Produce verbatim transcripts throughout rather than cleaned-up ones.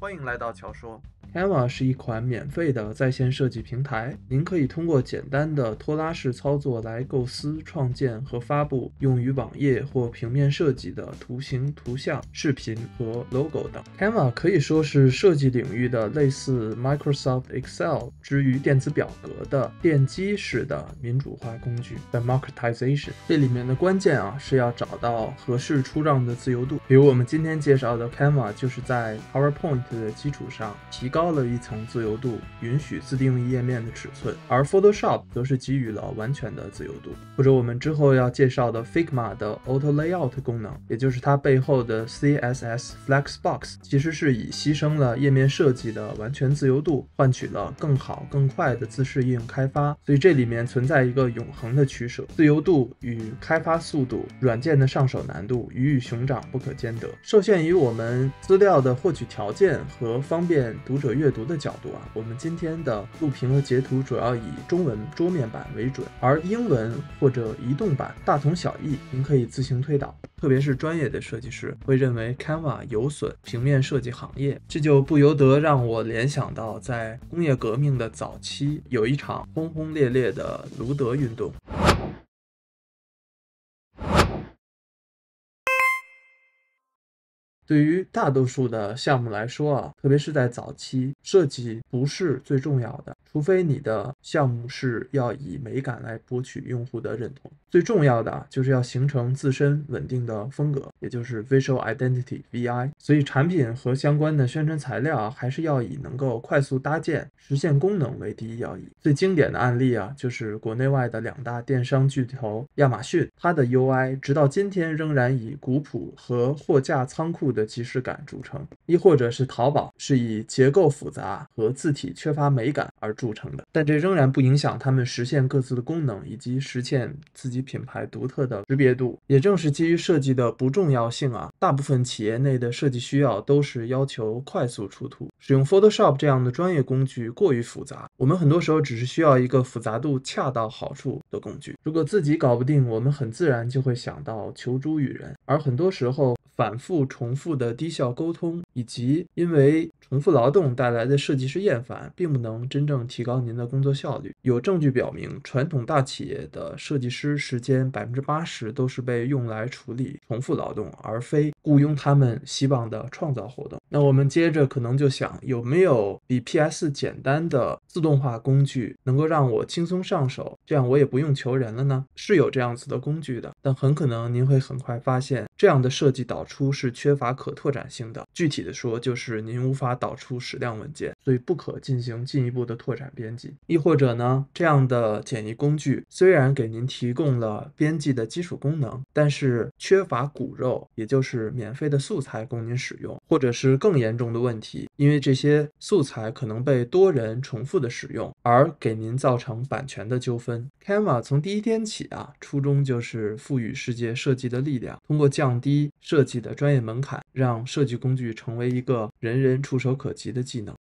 欢迎来到乔说。Canva 是一款免费的在线设计平台，您可以通过简单的拖拉式操作来构思、创建和发布用于网页或平面设计的图形、图像、视频和 logo 等。Canva 可以说是设计领域的类似 Microsoft Excel 之于电子表格的奠基式的民主化工具 （democratization）。这里面的关键啊是要找到合适出让的自由度。比如我们今天介绍的 Canva 就是在 PowerPoint 的基础上提高。高了一层自由度，允许自定义页面的尺寸，而 Photoshop 则是给予了完全的自由度，或者我们之后要介绍的 Figma 的 Auto Layout 功能，也就是它背后的 C S S Flexbox， 其实是以牺牲了页面设计的完全自由度，换取了更好更快的自适应开发。所以这里面存在一个永恒的取舍，自由度与开发速度，软件的上手难度鱼与熊掌不可兼得。受限于我们资料的获取条件和方便读者阅读的角度啊，我们今天的录屏和截图主要以中文桌面版为准，而英文或者移动版大同小异，您可以自行推导。特别是专业的设计师会认为 Canva 有损平面设计行业，这就不由得让我联想到在工业革命的早期，有一场轰轰烈烈的卢德运动。对于大多数的项目来说啊，特别是在早期，设计不是最重要的，除非你的项目是要以美感来博取用户的认同。最重要的就是要形成自身稳定的风格，也就是 Visual Identity V I。所以产品和相关的宣传材料还是要以能够快速搭建、实现功能为第一要义。最经典的案例啊，就是国内外的两大电商巨头亚马逊，它的 U I 直到今天仍然以古朴和货架仓库的的即视感著称，亦或者是淘宝是以结构复杂和字体缺乏美感而著称的，但这仍然不影响他们实现各自的功能以及实现自己品牌独特的识别度。也正是基于设计的不重要性啊，大部分企业内的设计需要都是要求快速出图，使用 Photoshop 这样的专业工具过于复杂，我们很多时候只是需要一个复杂度恰到好处的工具。如果自己搞不定，我们很自然就会想到求助于人，而很多时候反复重复的低效沟通，以及因为重复劳动带来的设计师厌烦，并不能真正提高您的工作效率。有证据表明，传统大企业的设计师时间 百分之八十 都是被用来处理重复劳动，而非雇佣他们希望的创造活动。那我们接着可能就想，有没有比 P S 简单的自动化工具能够让我轻松上手，这样我也不用求人了呢？是有这样子的工具的，但很可能您会很快发现，这样的设计导致出是缺乏可拓展性的，具体的说就是您无法导出矢量文件，所以不可进行进一步的拓展编辑。亦或者呢，这样的简易工具虽然给您提供了编辑的基础功能，但是缺乏骨肉，也就是免费的素材供您使用，或者是更严重的问题，因为这些素材可能被多人重复的使用，而给您造成版权的纠纷。 Canva 从第一天起啊，初衷就是赋予世界设计的力量，通过降低设计的专业门槛，让设计工具成为一个人人触手可及的技能。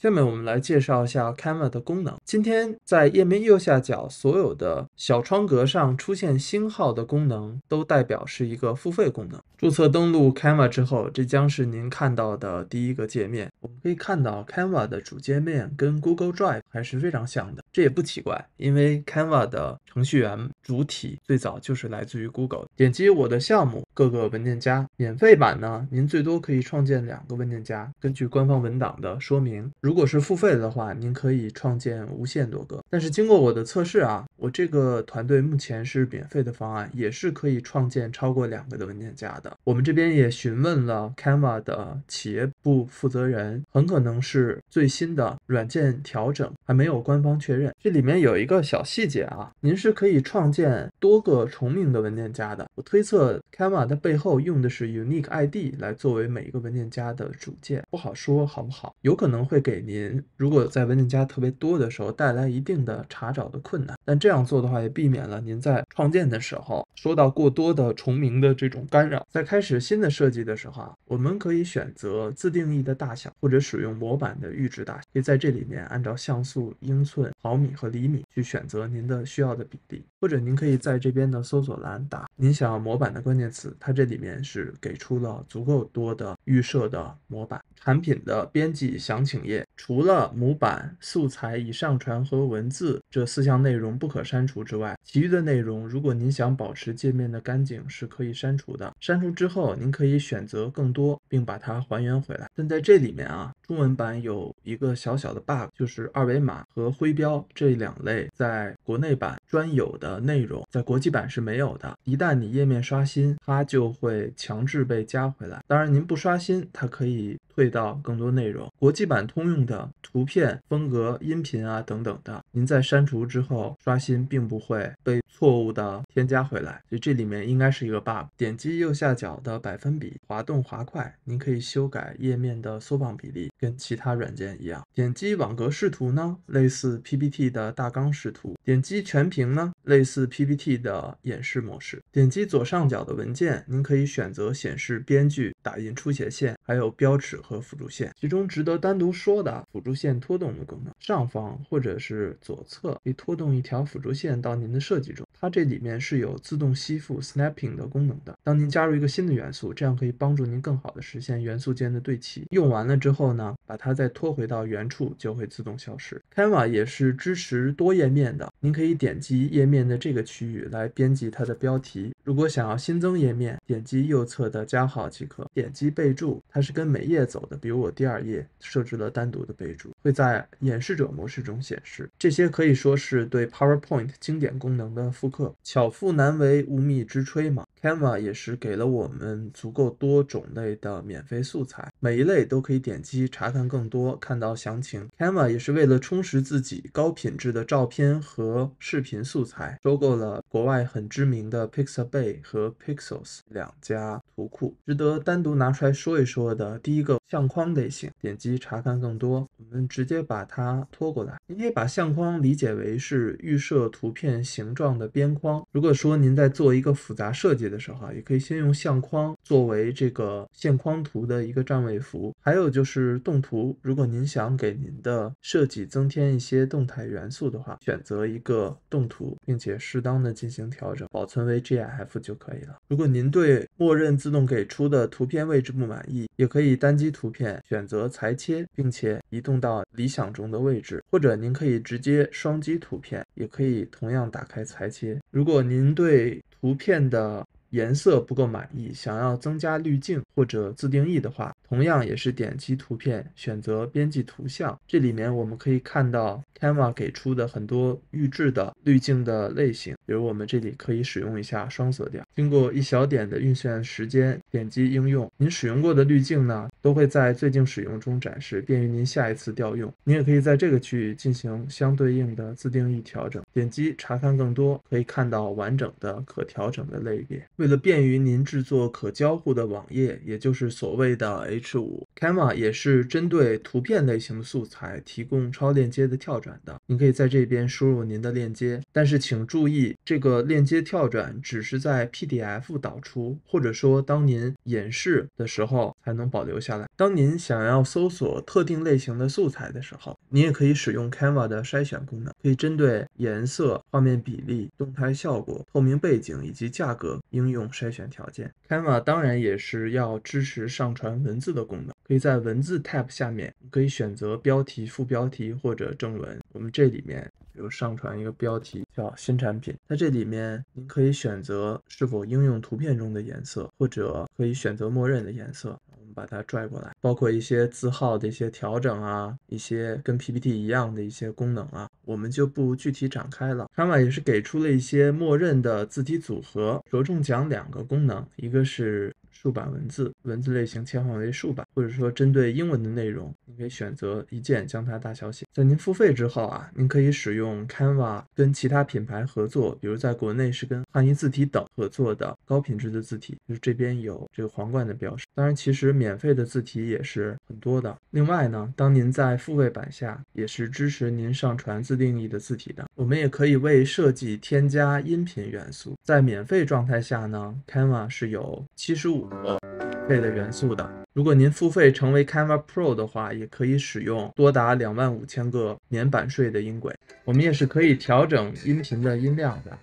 下面我们来介绍一下 Canva 的功能。今天在页面右下角所有的小窗格上出现星号的功能，都代表是一个付费功能。注册登录 Canva 之后，这将是您看到的第一个界面。我们可以看到 Canva 的主界面跟 Google Drive 还是非常像的，这也不奇怪，因为 Canva 的程序员主体最早就是来自于 Google。点击我的项目，各个文件夹。免费版呢，您最多可以创建两个文件夹，根据官方文档的说明。如果是付费的话，您可以创建无限多个。但是经过我的测试啊，我这个团队目前是免费的方案，也是可以创建超过两个的文件夹的。我们这边也询问了 Canva 的企业部负责人，很可能是最新的软件调整，还没有官方确认。这里面有一个小细节啊，您是可以创建多个重名的文件夹的。我推测 Canva 它背后用的是 Unique I D 来作为每一个文件夹的主件，不好说好不好。有可能会给您，如果在文件夹特别多的时候，带来一定的查找的困难。但这样做的话，也避免了您在创建的时候受到过多的重名的这种干扰。在开始新的设计的时候啊，我们可以选择自定义的大小，或者使用模板的预置大小，可以在这里面按照像素、英寸、毫米和厘米去选择您的需要的比例，或者您可以在这边的搜索栏打您想要模板的关键词，它这里面是给出了足够多的预设的模板。产品的编辑详情页，除了模板、素材已上传和文字这四项内容不可删除之外，其余的内容如果您想保持界面的干净是可以删除的。删除之后您可以选择更多并把它还原回来。但在这里面啊，中文版有一个小小的 bug， 就是二维码和徽标这两类在国内版专有的内容在国际版是没有的，一旦你页面刷新它就会强制被加回来，当然您不刷新它可以退到更多内容。国际版通用的图片、风格、音频啊等等的，您在删除之后刷新并不会被错误的添加回来，所以这里面应该是一个 bug。 点击右下角的百分比滑动滑块，您可以修改页面的缩放比例，跟其他软件一样。点击网格视图呢，类似 P P T 的大纲视图。点击全屏呢，类似 P P T 的演示模式。点击左上角的文件，您可以选择显示编剧、打印出血线还有标尺和辅助线。其中值得单独说的辅助线拖动的功能，上方或者是左侧可以拖动一条辅助线到您的设计中，它这里面是有自动吸附 snapping 的功能的。当您加入一个新的元素，这样可以帮助您更好的实现元素间的对齐。用完了之后呢，把它再拖回到原处就会自动消失。 Canva 也是支持多页面的，您可以点击页面的这个区域来编辑它的标题。如果想要新增页面，点击右侧的加号即可。点击备注，它是跟每页走的，比如我第二页设置了单独的备注，会在演示者模式中显示。这些可以说是对 PowerPoint 经典功能的复刻。巧妇难为无米之炊嘛， Canva 也是给了我们足够多种类的免费素材，每一类都可以点击查看更多，看到详情。Canva 也是为了充实自己高品质的照片和视频素材，收购了国外很知名的 Pixabay 和 Pexels 两家图库。值得单独拿出来说一说的，第一个相框类型，点击查看更多，我们直接把它拖过来。您可以把相框理解为是预设图片形状的边框。如果说您在做一个复杂设计的时候，也可以先用相框作为这个线框图的一个占位符。还有就是动图，如果您想给您的设计增添一些动态元素的话，选择一个动图，并且适当的进行调整，保存为 G I F 就可以了。如果您对默认自动给出的图片位置不满意，也可以单击图片选择裁切，并且移动到理想中的位置，或者您可以直接双击图片，也可以同样打开裁切。如果您对图片的颜色不够满意，想要增加滤镜或者自定义的话，同样也是点击图片选择编辑图像。这里面我们可以看到 Canva 给出的很多预置的滤镜的类型，比如我们这里可以使用一下双色调，经过一小点的运算时间，点击应用，您使用过的滤镜呢都会在最近使用中展示，便于您下一次调用。您也可以在这个区域进行相对应的自定义调整。点击查看更多，可以看到完整的可调整的类别。为了便于您制作可交互的网页，也就是所谓的 H 五， Canva 也是针对图片类型的素材提供超链接的跳转的。您可以在这边输入您的链接，但是请注意，这个链接跳转只是在 P D F 导出，或者说当您演示的时候才能保留下来。当您想要搜索特定类型的素材的时候，您也可以使用 Canva 的筛选功能，可以针对颜色、画面比例、动态效果、透明背景以及价格应用用筛选条件。 Canva 当然也是要支持上传文字的功能，可以在文字 tab 下面可以选择标题、副标题或者正文。我们这里面比如上传一个标题叫新产品，在这里面您可以选择是否应用图片中的颜色，或者可以选择默认的颜色。我们把它拽过来，包括一些字号的一些调整啊，一些跟 P P T 一样的一些功能啊，我们就不具体展开了。Canva 也是给出了一些默认的字体组合，着重讲两个功能，一个是竖版文字，文字类型切换为竖版，或者说针对英文的内容，你可以选择一键将它大小写。在您付费之后啊，您可以使用 Canva 跟其他品牌合作，比如在国内是跟汉仪字体等合作的高品质的字体，就是这边有这个皇冠的标识。当然，其实免费的字体也是很多的。另外呢，当您在付费版下，也是支持您上传自定义的字体的。我们也可以为设计添加音频元素。在免费状态下呢 ，Canva 是有七十五个付费的元素的。如果您付费成为 Canva Pro 的话，也可以使用多达两万五千个免版税的音轨。我们也是可以调整音频的音量的。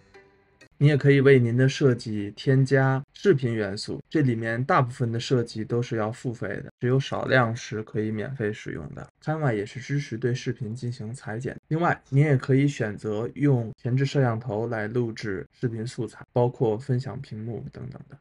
你也可以为您的设计添加视频元素，这里面大部分的设计都是要付费的，只有少量是可以免费使用的。Canva 也是支持对视频进行裁剪。另外，您也可以选择用前置摄像头来录制视频素材，包括分享屏幕等等的。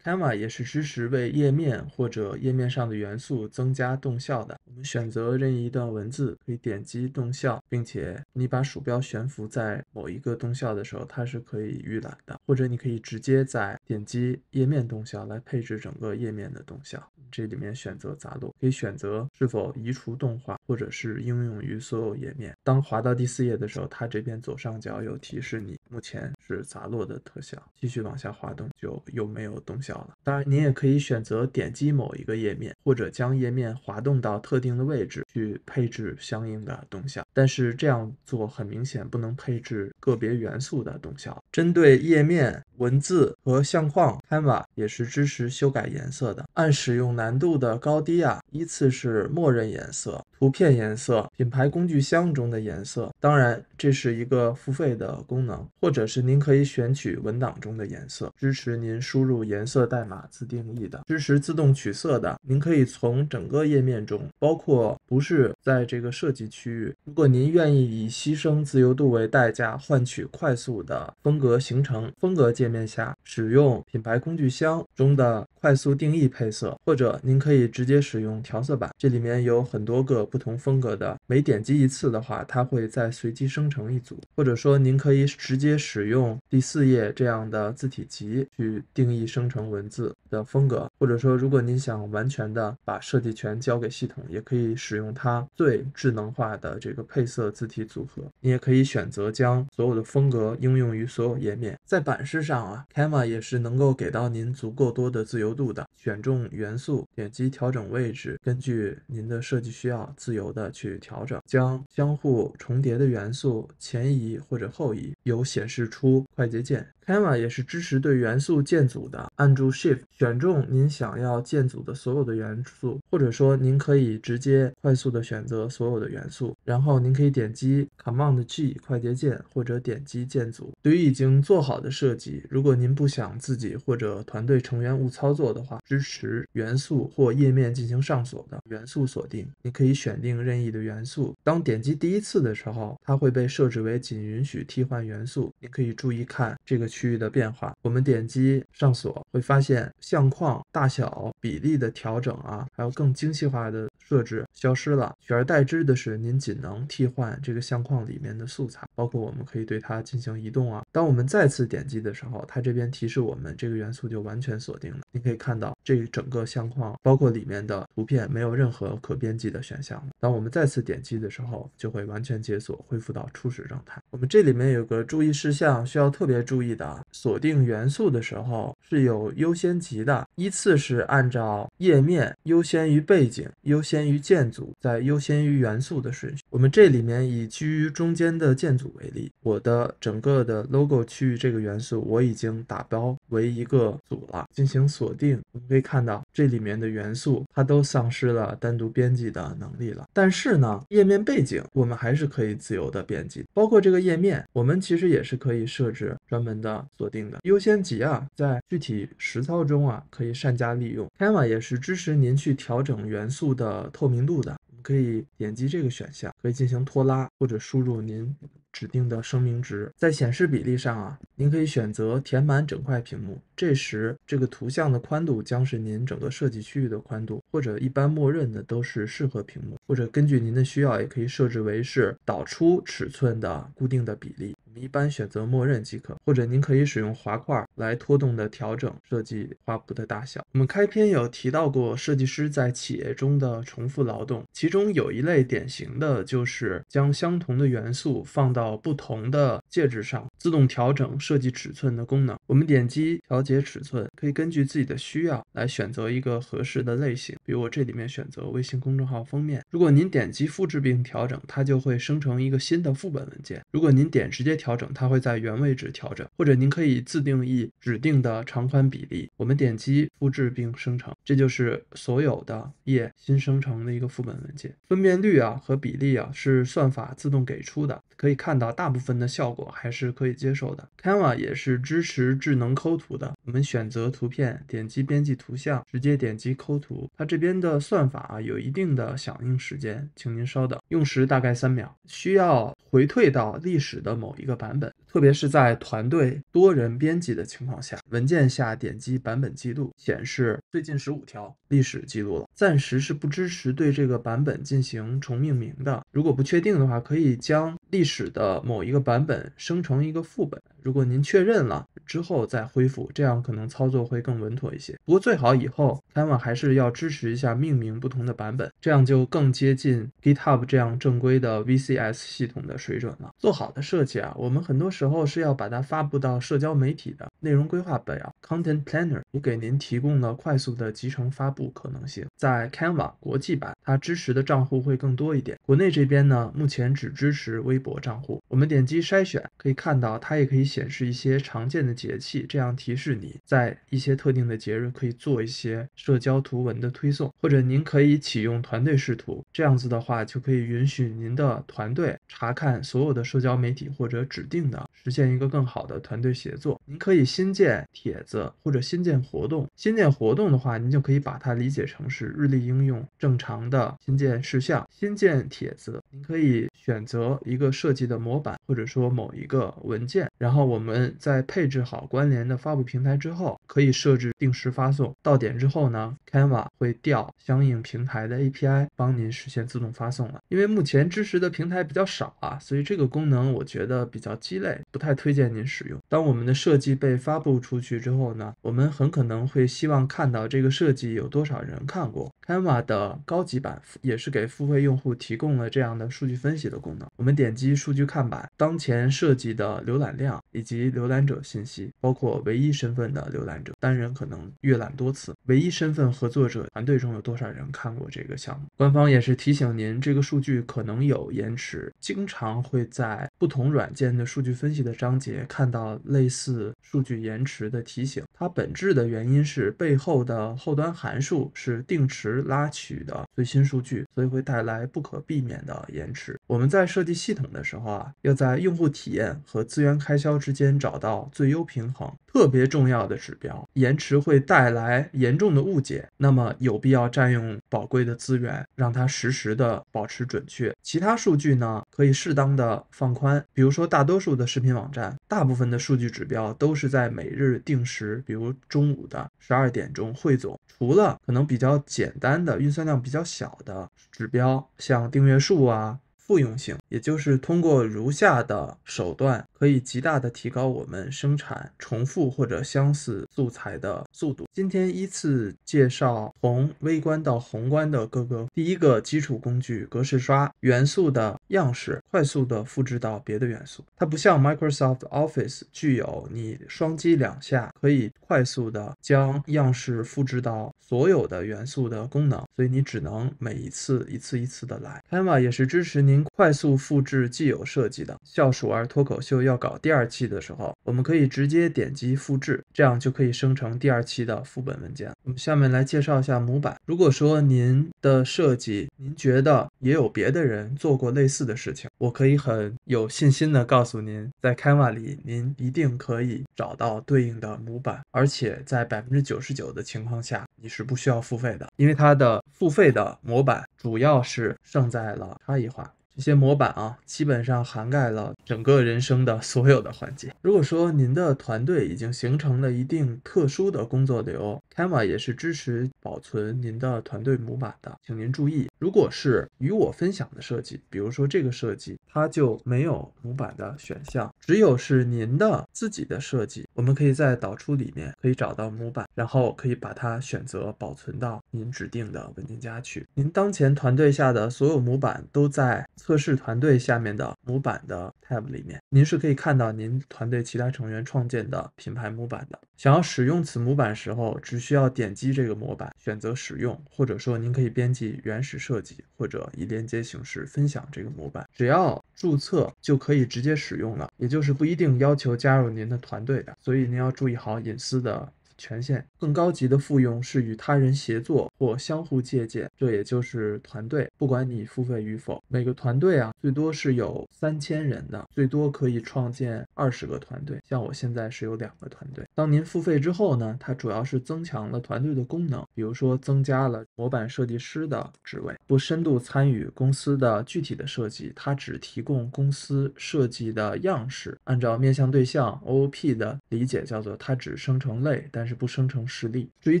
Canva 也是支持为页面或者页面上的元素增加动效的。我们选择任意一段文字，可以点击动效，并且你把鼠标悬浮在某一个动效的时候，它是可以预览的。或者你可以直接在点击页面动效来配置整个页面的动效。这里面选择杂落，可以选择是否移除动画，或者是应用于所有页面。当滑到第四页的时候，它这边左上角有提示你目前是杂落的特效。继续往下滑动，就又没有动效。当然，您也可以选择点击某一个页面，或者将页面滑动到特定的位置去配置相应的动效。但是这样做很明显不能配置个别元素的动效。针对页面、文字和相框 ，Canva 也是支持修改颜色的。按使用难度的高低啊，依次是默认颜色、图片颜色、品牌工具箱中的颜色。当然，这是一个付费的功能，或者是您可以选取文档中的颜色，支持您输入颜色代码自定义的，支持自动取色的。您可以从整个页面中，包括不是在这个设计区域，如果您愿意以牺牲自由度为代价换取快速的风格形成，风格界面下使用品牌工具箱中的快速定义配色，或者您可以直接使用调色板，这里面有很多个不同风格的，每点击一次的话，它会再随机生成一组。或者说您可以直接使用第四页这样的字体集去定义生成文字的风格。或者说如果您想完全的把设计权交给系统，也可以使用它最智能化的这个配色字体组合。你也可以选择将所有的风格应用于所有页面。在版式上啊 Canva 也是能够给到您足够多的自由度的，选中元素，点击调整位置，根据您的设计需要自由的去调整，将相互重叠的元素前移或者后移，有显示出快捷键。Canva 也是支持对元素建组的，按住 Shift 选中您想要建组的所有的元素，或者说您可以直接快速的选择所有的元素，然后您可以点击 Command G 快捷键，或者点击建组。对于已经做好的设计，如果您不想自己或者团队成员误操作的话，支持元素或页面进行上锁的元素锁定。你可以选定任意的元素，当点击第一次的时候，它会被设置为仅允许替换元素。你可以注意看这个区域的变化，我们点击上锁，会发现相框大小比例的调整啊，还有更精细化的设置消失了，取而代之的是您仅能替换这个相框里面的素材，包括我们可以对它进行移动啊。当我们再次点击的时候，它这边提示我们这个元素就完全锁定了。你可以看到这整个相框包括里面的图片没有任何可编辑的选项了。当我们再次点击的时候，就会完全解锁，恢复到初始状态。我们这里面有个注意事项需要特别注意的，锁定元素的时候是有优先级的，依次是按照页面、优先于背景、优先于建组，再优先于元素的顺序。我们这里面以居于中间的建组为例，我的整个的 logo 区域这个元素我已经打包为一个组了，进行锁定。我们可以看到这里面的元素它都丧失了单独编辑的能力了。但是呢，页面背景我们还是可以自由的编辑，包括这个页面我们其实也是可以设置专门的锁定的优先级啊，在具体实操中啊可以善加利用。 Canva 也是支持您去调整元素的透明度的，可以点击这个选项，可以进行拖拉，或者输入您指定的声明值。在显示比例上啊，您可以选择填满整块屏幕，这时这个图像的宽度将是您整个设计区域的宽度，或者一般默认的都是适合屏幕，或者根据您的需要也可以设置为是导出尺寸的固定的比例。 一般选择默认即可，或者您可以使用滑块来拖动的调整设计画布的大小。我们开篇有提到过设计师在企业中的重复劳动，其中有一类典型的就是将相同的元素放到不同的介质上，自动调整设计尺寸的功能。我们点击调节尺寸，可以根据自己的需要来选择一个合适的类型。比如我这里面选择微信公众号封面，如果您点击复制并调整，它就会生成一个新的副本文件。如果您点直接调整， 调整它会在原位置调整，或者您可以自定义指定的长宽比例。我们点击复制并生成，这就是所有的页新生成的一个副本文件。分辨率啊和比例啊是算法自动给出的，可以看到大部分的效果还是可以接受的。Canva 也是支持智能抠图的，我们选择图片，点击编辑图像，直接点击抠图。它这边的算法啊有一定的响应时间，请您稍等，用时大概三秒，需要回退到历史的某一个 版本，特别是在团队多人编辑的情况下，文件下点击版本记录，显示最近十五条历史记录了。暂时是不支持对这个版本进行重命名的。如果不确定的话，可以将历史的某一个版本生成一个副本。如果您确认了之后再恢复，这样可能操作会更稳妥一些。不过最好以后 Canva 还是要支持一下命名不同的版本，这样就更接近 GitHub 这样正规的 V C S 系统的水准了。做好的设计啊，我。 我们很多时候是要把它发布到社交媒体的内容规划本啊 ，Content Planner 也给您提供了快速的集成发布可能性。在 Canva 国际版，它支持的账户会更多一点。国内这边呢，目前只支持微博账户。我们点击筛选，可以看到它也可以显示一些常见的节气，这样提示你在一些特定的节日可以做一些社交图文的推送，或者您可以启用团队视图，这样子的话就可以允许您的团队查看所有的社交媒体或者 指定的，实现一个更好的团队协作。您可以新建帖子或者新建活动。新建活动的话，您就可以把它理解成是日历应用正常的新建事项。新建帖子，您可以选择一个设计的模板，或者说某一个文件。然后我们在配置好关联的发布平台之后，可以设置定时发送。到点之后呢 ，Canva 会调相应平台的 A P I， 帮您实现自动发送了。因为目前支持的平台比较少啊，所以这个功能我觉得比较 比较鸡肋，不太推荐您使用。当我们的设计被发布出去之后呢，我们很可能会希望看到这个设计有多少人看过。Canva 的高级版也是给付费用户提供了这样的数据分析的功能。我们点击数据看板，当前设计的浏览量以及浏览者信息，包括唯一身份的浏览者，单人可能阅览多次，唯一身份合作者团队中有多少人看过这个项目。官方也是提醒您，这个数据可能有延迟，经常会在不同软件 的数据分析的章节看到类似数据延迟的提醒，它本质的原因是背后的后端函数是定时拉取的最新数据，所以会带来不可避免的延迟。我们在设计系统的时候啊，要在用户体验和资源开销之间找到最优平衡，特别重要的指标。延迟会带来严重的误解，那么有必要占用宝贵的资源，让它实时的保持准确。其他数据呢，可以适当的放宽，比如说大 大多数的视频网站，大部分的数据指标都是在每日定时，比如中午的十二点钟汇总。除了可能比较简单的、运算量比较小的指标，像订阅数啊、 复用性，也就是通过如下的手段，可以极大的提高我们生产重复或者相似素材的速度。今天依次介绍从微观到宏观的各个。第一个基础工具格式刷，元素的样式快速的复制到别的元素。它不像 Microsoft Office 具有你双击两下可以快速的将样式复制到所有的元素的功能，所以你只能每一次一次一次的来。Canva 也是支持您 快速复制既有设计的。笑鼠儿脱口秀要搞第二期的时候，我们可以直接点击复制，这样就可以生成第二期的副本文件。我们下面来介绍一下模板。如果说您的设计，您觉得也有别的人做过类似的事情，我可以很有信心的告诉您，在 Canva 里，您一定可以找到对应的模板，而且在 百分之九十九 的情况下，你是不需要付费的，因为它的付费的模板主要是胜在了差异化。这些模板啊，基本上涵盖了整个人生的所有的环节。如果说您的团队已经形成了一定特殊的工作流 ，Canva 也是支持保存您的团队模板的，请您注意，如果是与我分享的设计，比如说这个设计，它就没有模板的选项，只有是您的自己的设计，我们可以在导出里面可以找到模板，然后可以把它选择保存到您指定的文件夹去。您当前团队下的所有模板都在测试团队下面的模板的 tab 里面，您是可以看到您团队其他成员创建的品牌模板的。想要使用此模板时候，只需要点击这个模板，选择使用，或者说您可以编辑原始设计，或者以链接形式分享这个模板，只要注册就可以直接使用了，也就是不一定要求加入您的团队的，所以您要注意好隐私的权限。更高级的复用是与他人协作或相互借鉴，这也就是团队，不管你付费与否，每个团队啊最多是有三千人的，最多可以创建二十个团队，像我现在是有两个团队。当您付费之后呢，它主要是增强了团队的功能，比如说增加了模板设计师的职位，不深度参与公司的具体的设计，它只提供公司设计的样式，按照面向对象 O O P 的理解叫做它只生成类，但是不生成实例。至于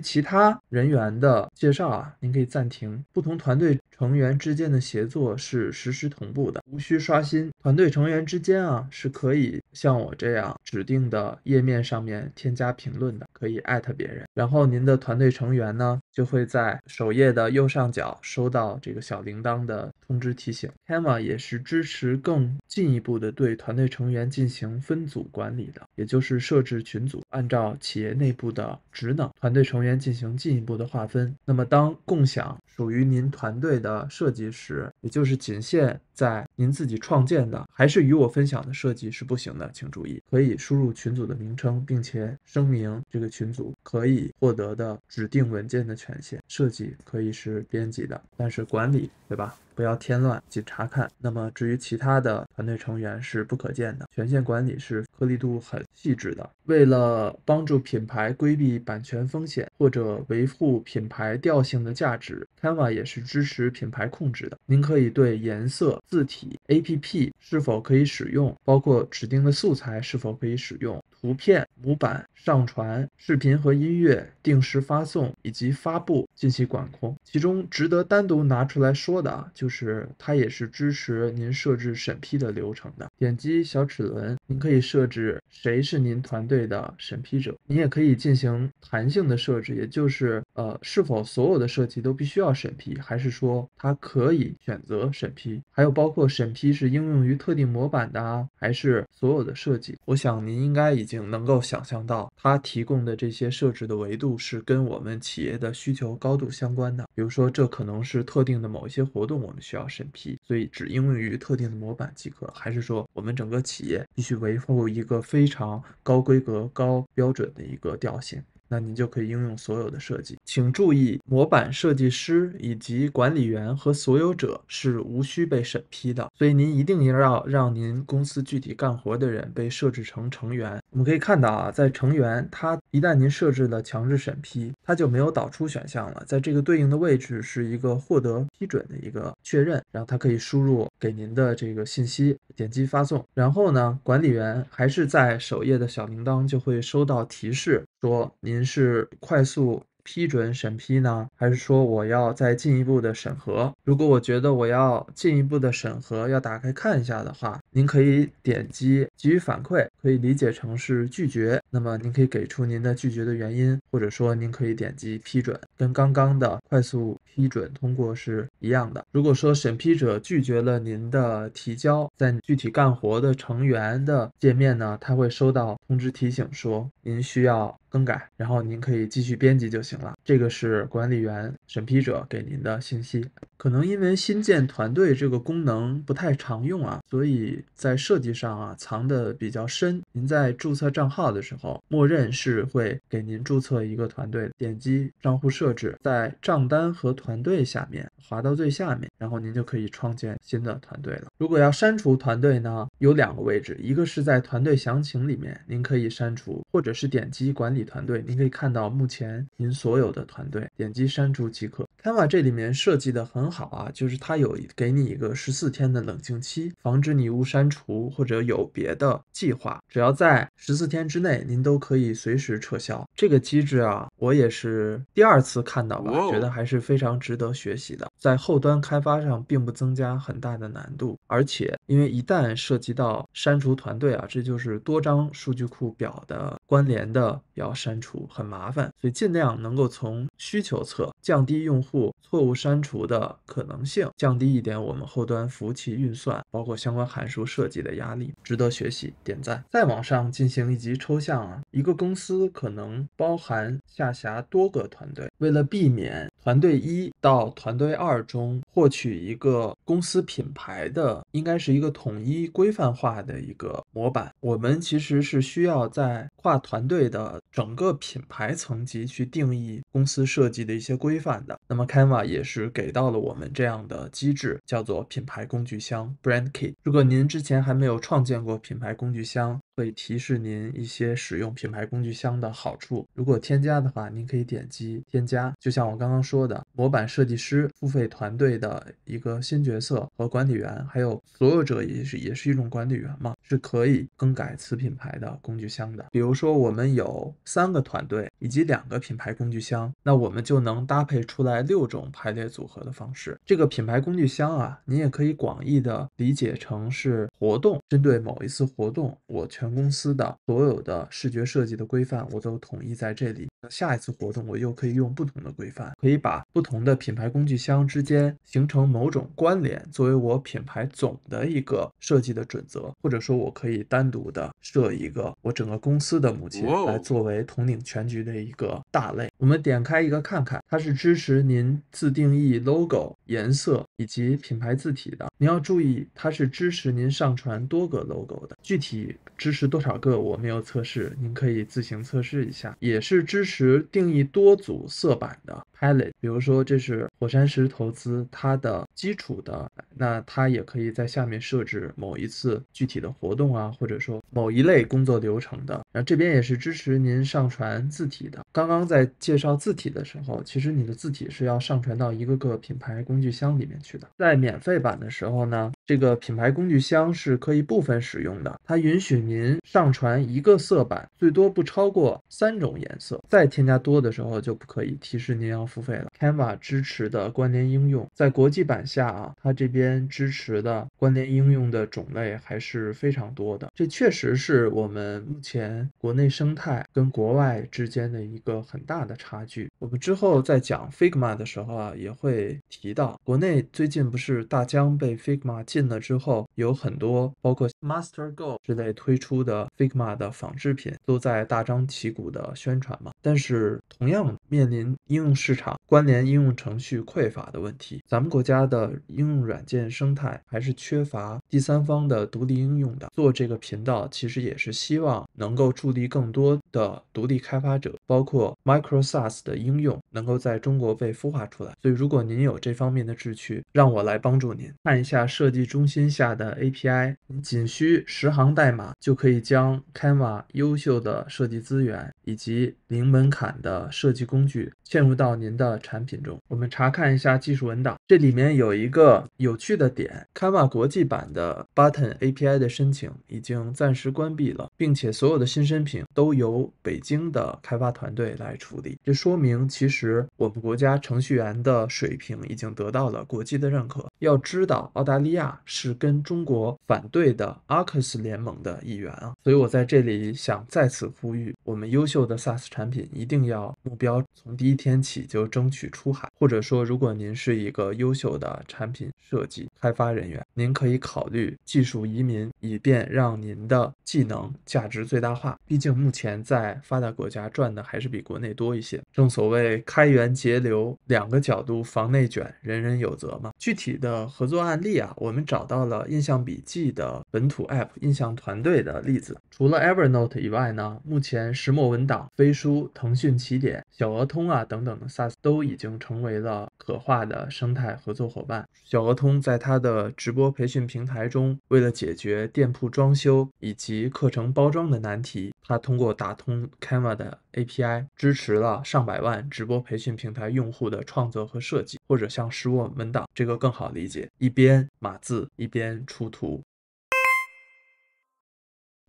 其他人员的介绍啊，您可以暂停。不同团队成员之间的协作是实时同步的，无需刷新。团队成员之间啊是可以像我这样指定的页面上面添加评论的，可以艾特别人。然后您的团队成员呢就会在首页的右上角收到这个小铃铛的通知提醒。Canva 也是支持更进一步的对团队成员进行分组管理的，也就是设置群组，按照企业内部的职能团队成员进行进一步的划分。那么当共享属于您团队的设计时，也就是仅限在您自己创建的还是与我分享的设计是不行的，请注意，可以输入群组的名称，并且声明这个群组可以获得的指定文件的权限。设计可以是编辑的，但是管理，对吧，不要添乱，仅查看。那么至于其他的团队成员是不可见的，权限管理是颗粒度很细致的。为了帮助品牌规避版权风险或者维护品牌调性的价值， Canva 也是支持品牌控制的。您可以对颜色、字体、A P P 是否可以使用，包括指定的素材是否可以使用，图片、模板、上传、视频和音乐、定时发送以及发布进行管控。其中值得单独拿出来说的啊，就是它也是支持您设置审批的流程的。点击小齿轮，您可以设置谁是您团队的审批者。您也可以进行弹性的设置，也就是呃，是否所有的设计都必须要审批，还是说它可以选择审批？还有包括审批是应用于特定模板的啊，还是所有的设计？我想您应该已经已经能够想象到，它提供的这些设置的维度是跟我们企业的需求高度相关的。比如说，这可能是特定的某一些活动我们需要审批，所以只应用于特定的模板即可；还是说，我们整个企业必须维护一个非常高规格、高标准的一个调性。那您就可以应用所有的设计。请注意，模板设计师以及管理员和所有者是无需被审批的，所以您一定要让您公司具体干活的人被设置成成员。我们可以看到啊，在成员，它一旦您设置了强制审批，它就没有导出选项了，在这个对应的位置是一个获得批准的一个确认，然后它可以输入给您的这个信息，点击发送。然后呢，管理员还是在首页的小铃铛就会收到提示，说您是快速批准审批呢，还是说我要再进一步的审核？如果我觉得我要进一步的审核，要打开看一下的话，您可以点击给予反馈，可以理解成是拒绝。那么您可以给出您的拒绝的原因，或者说您可以点击批准，跟刚刚的快速批准通过是一样的。如果说审批者拒绝了您的提交，在具体干活的成员的界面呢，他会收到通知提醒说您需要更改，然后您可以继续编辑就行了。这个是管理员审批者给您的信息。可能因为新建团队这个功能不太常用啊，所以在设计上啊藏的比较深。您在注册账号的时候，默认是会给您注册一个团队，点击账户设置，在账单和团队下面滑到最下面，然后您就可以创建新的团队了。如果要删除团队呢，有两个位置，一个是在团队详情里面，您可以删除，或者是点击管理团队，您可以看到目前您所有的团队，点击删除即可。Canva 这里面设计的很好啊，就是它有给你一个十四天的冷静期，防止你无删除或者有别的计划，只要在十四天之内，您都可以随时撤销。这个机制啊，我也是第二次看到吧，觉得还是非常值得学习的。在后端开发上并不增加很大的难度，而且因为一旦涉及到删除团队啊，这就是多张数据库表的关联的要删除，很麻烦，所以尽量能够从需求侧降低用户错误删除的可能性，降低一点我们后端服务器运算包括相关函数设计的压力，值得学习，点赞。再往上进行一级抽象啊，一个公司可能包含下辖多个团队，为了避免团队一到团队二中获取一个公司品牌的，应该是一个统一规范化的一个模板，我们其实是需要在跨团队的整个品牌层级去定义公司设计的一些规范的。那么 Canva 也是给到了我们这样的机制，叫做品牌工具箱 Brand Kit。 如果您之前还没有创建过品牌工具箱，会提示您一些使用品牌工具箱的好处。如果添加的话，您可以点击添加，就像我刚刚说的，模板设计师、付费团队的一个新角色和管理员，还有所有者也是也是一种管理员嘛，是可以更改此品牌的工具箱的。比如说我们有三个团队以及两个品牌工具箱，那我们就能搭配出来六种排列组合的方式。这个品牌工具箱啊，你也可以广义的理解成是活动，针对某一次活动，我全公司的所有的视觉设计的规范我都统一在这里，下一次活动我又可以用不同的规范，可以把不同的品牌工具箱之间形成某种关联，作为我品牌总的一个设计的准则，或者说我可以单独的设一个我整个公司的母亲来作为统领全局的一个大类。我们点开一个看看，它是支持您自定义 logo、 颜色以及品牌字体的。你要注意，它是支持您上传多个 logo 的，具体支持是多少个我没有测试，您可以自行测试一下。也是支持定义多组色板的 palette， 比如说这是火山石投资它的基础的，那它也可以在下面设置某一次具体的活动啊，或者说某一类工作流程的。然后这边也是支持您上传字体的。刚刚在介绍字体的时候，其实你的字体是要上传到一个个品牌工具箱里面去的。在免费版的时候呢，这个品牌工具箱是可以部分使用的，它允许您上传一个色板最多不超过三种颜色，再添加多的时候就不可以，提示您要付费了。 Canva 支持的关联应用，在国际版下啊，它这边支持的关联应用的种类还是非常多的，这确实是我们目前国内生态跟国外之间的一个很大的差距。我们之后在讲 Figma 的时候啊，也会提到国内最近不是大疆被 Figma 禁了之后，有很多包括 MasterGo 之类推出出的 Figma 的仿制品都在大张旗鼓的宣传嘛，但是同样面临应用市场关联应用程序匮乏的问题。咱们国家的应用软件生态还是缺乏第三方的独立应用的。做这个频道其实也是希望能够助力更多的独立开发者，包括 Micro SaaS 的应用能够在中国被孵化出来。所以如果您有这方面的志趣，让我来帮助您。看一下设计中心下的 A P I， 您仅需十行代码就可以将 Canva 优秀的设计资源以及零门槛的设计工具嵌入到您的产品中。我们查看一下技术文档，这里面有一个有趣的点， Canva 国际版的 Button A P I 的申请已经暂时关闭了，并且所有的新申请都由北京的开发团队来处理。这说明其实我们国家程序员的水平已经得到了国际的认可。要知道澳大利亚是跟中国反对的 A U K U S 联盟的一员，所以我在这里想再次呼吁，我们优秀的 SaaS 产品一定要目标从第一天起就争取出海，或者说如果您是一个优秀的产品设计开发人员，您可以考虑技术移民，以便让您的技能价值最大化。毕竟目前在发达国家赚的还是比国内多一些，正所谓开源节流，两个角度防内卷，人人有责嘛。具体的合作案例啊，我们找到了印象笔记的本土 App 印象团队的例子。除了 Evernote 以外呢，目前石墨文档、飞书、腾讯起点、小鹅通啊等等的 SaaS 都已经成为了可化的生态合作伙伴。小鹅通在它的直播培训平台中，为了解决店铺装修以及课程包装的难题，它通过打通 Canva 的 A P I， 支持了上百万直播培训平台用户的创作和设计，或者像使我们党，这个更好理解，一边码字一边出图。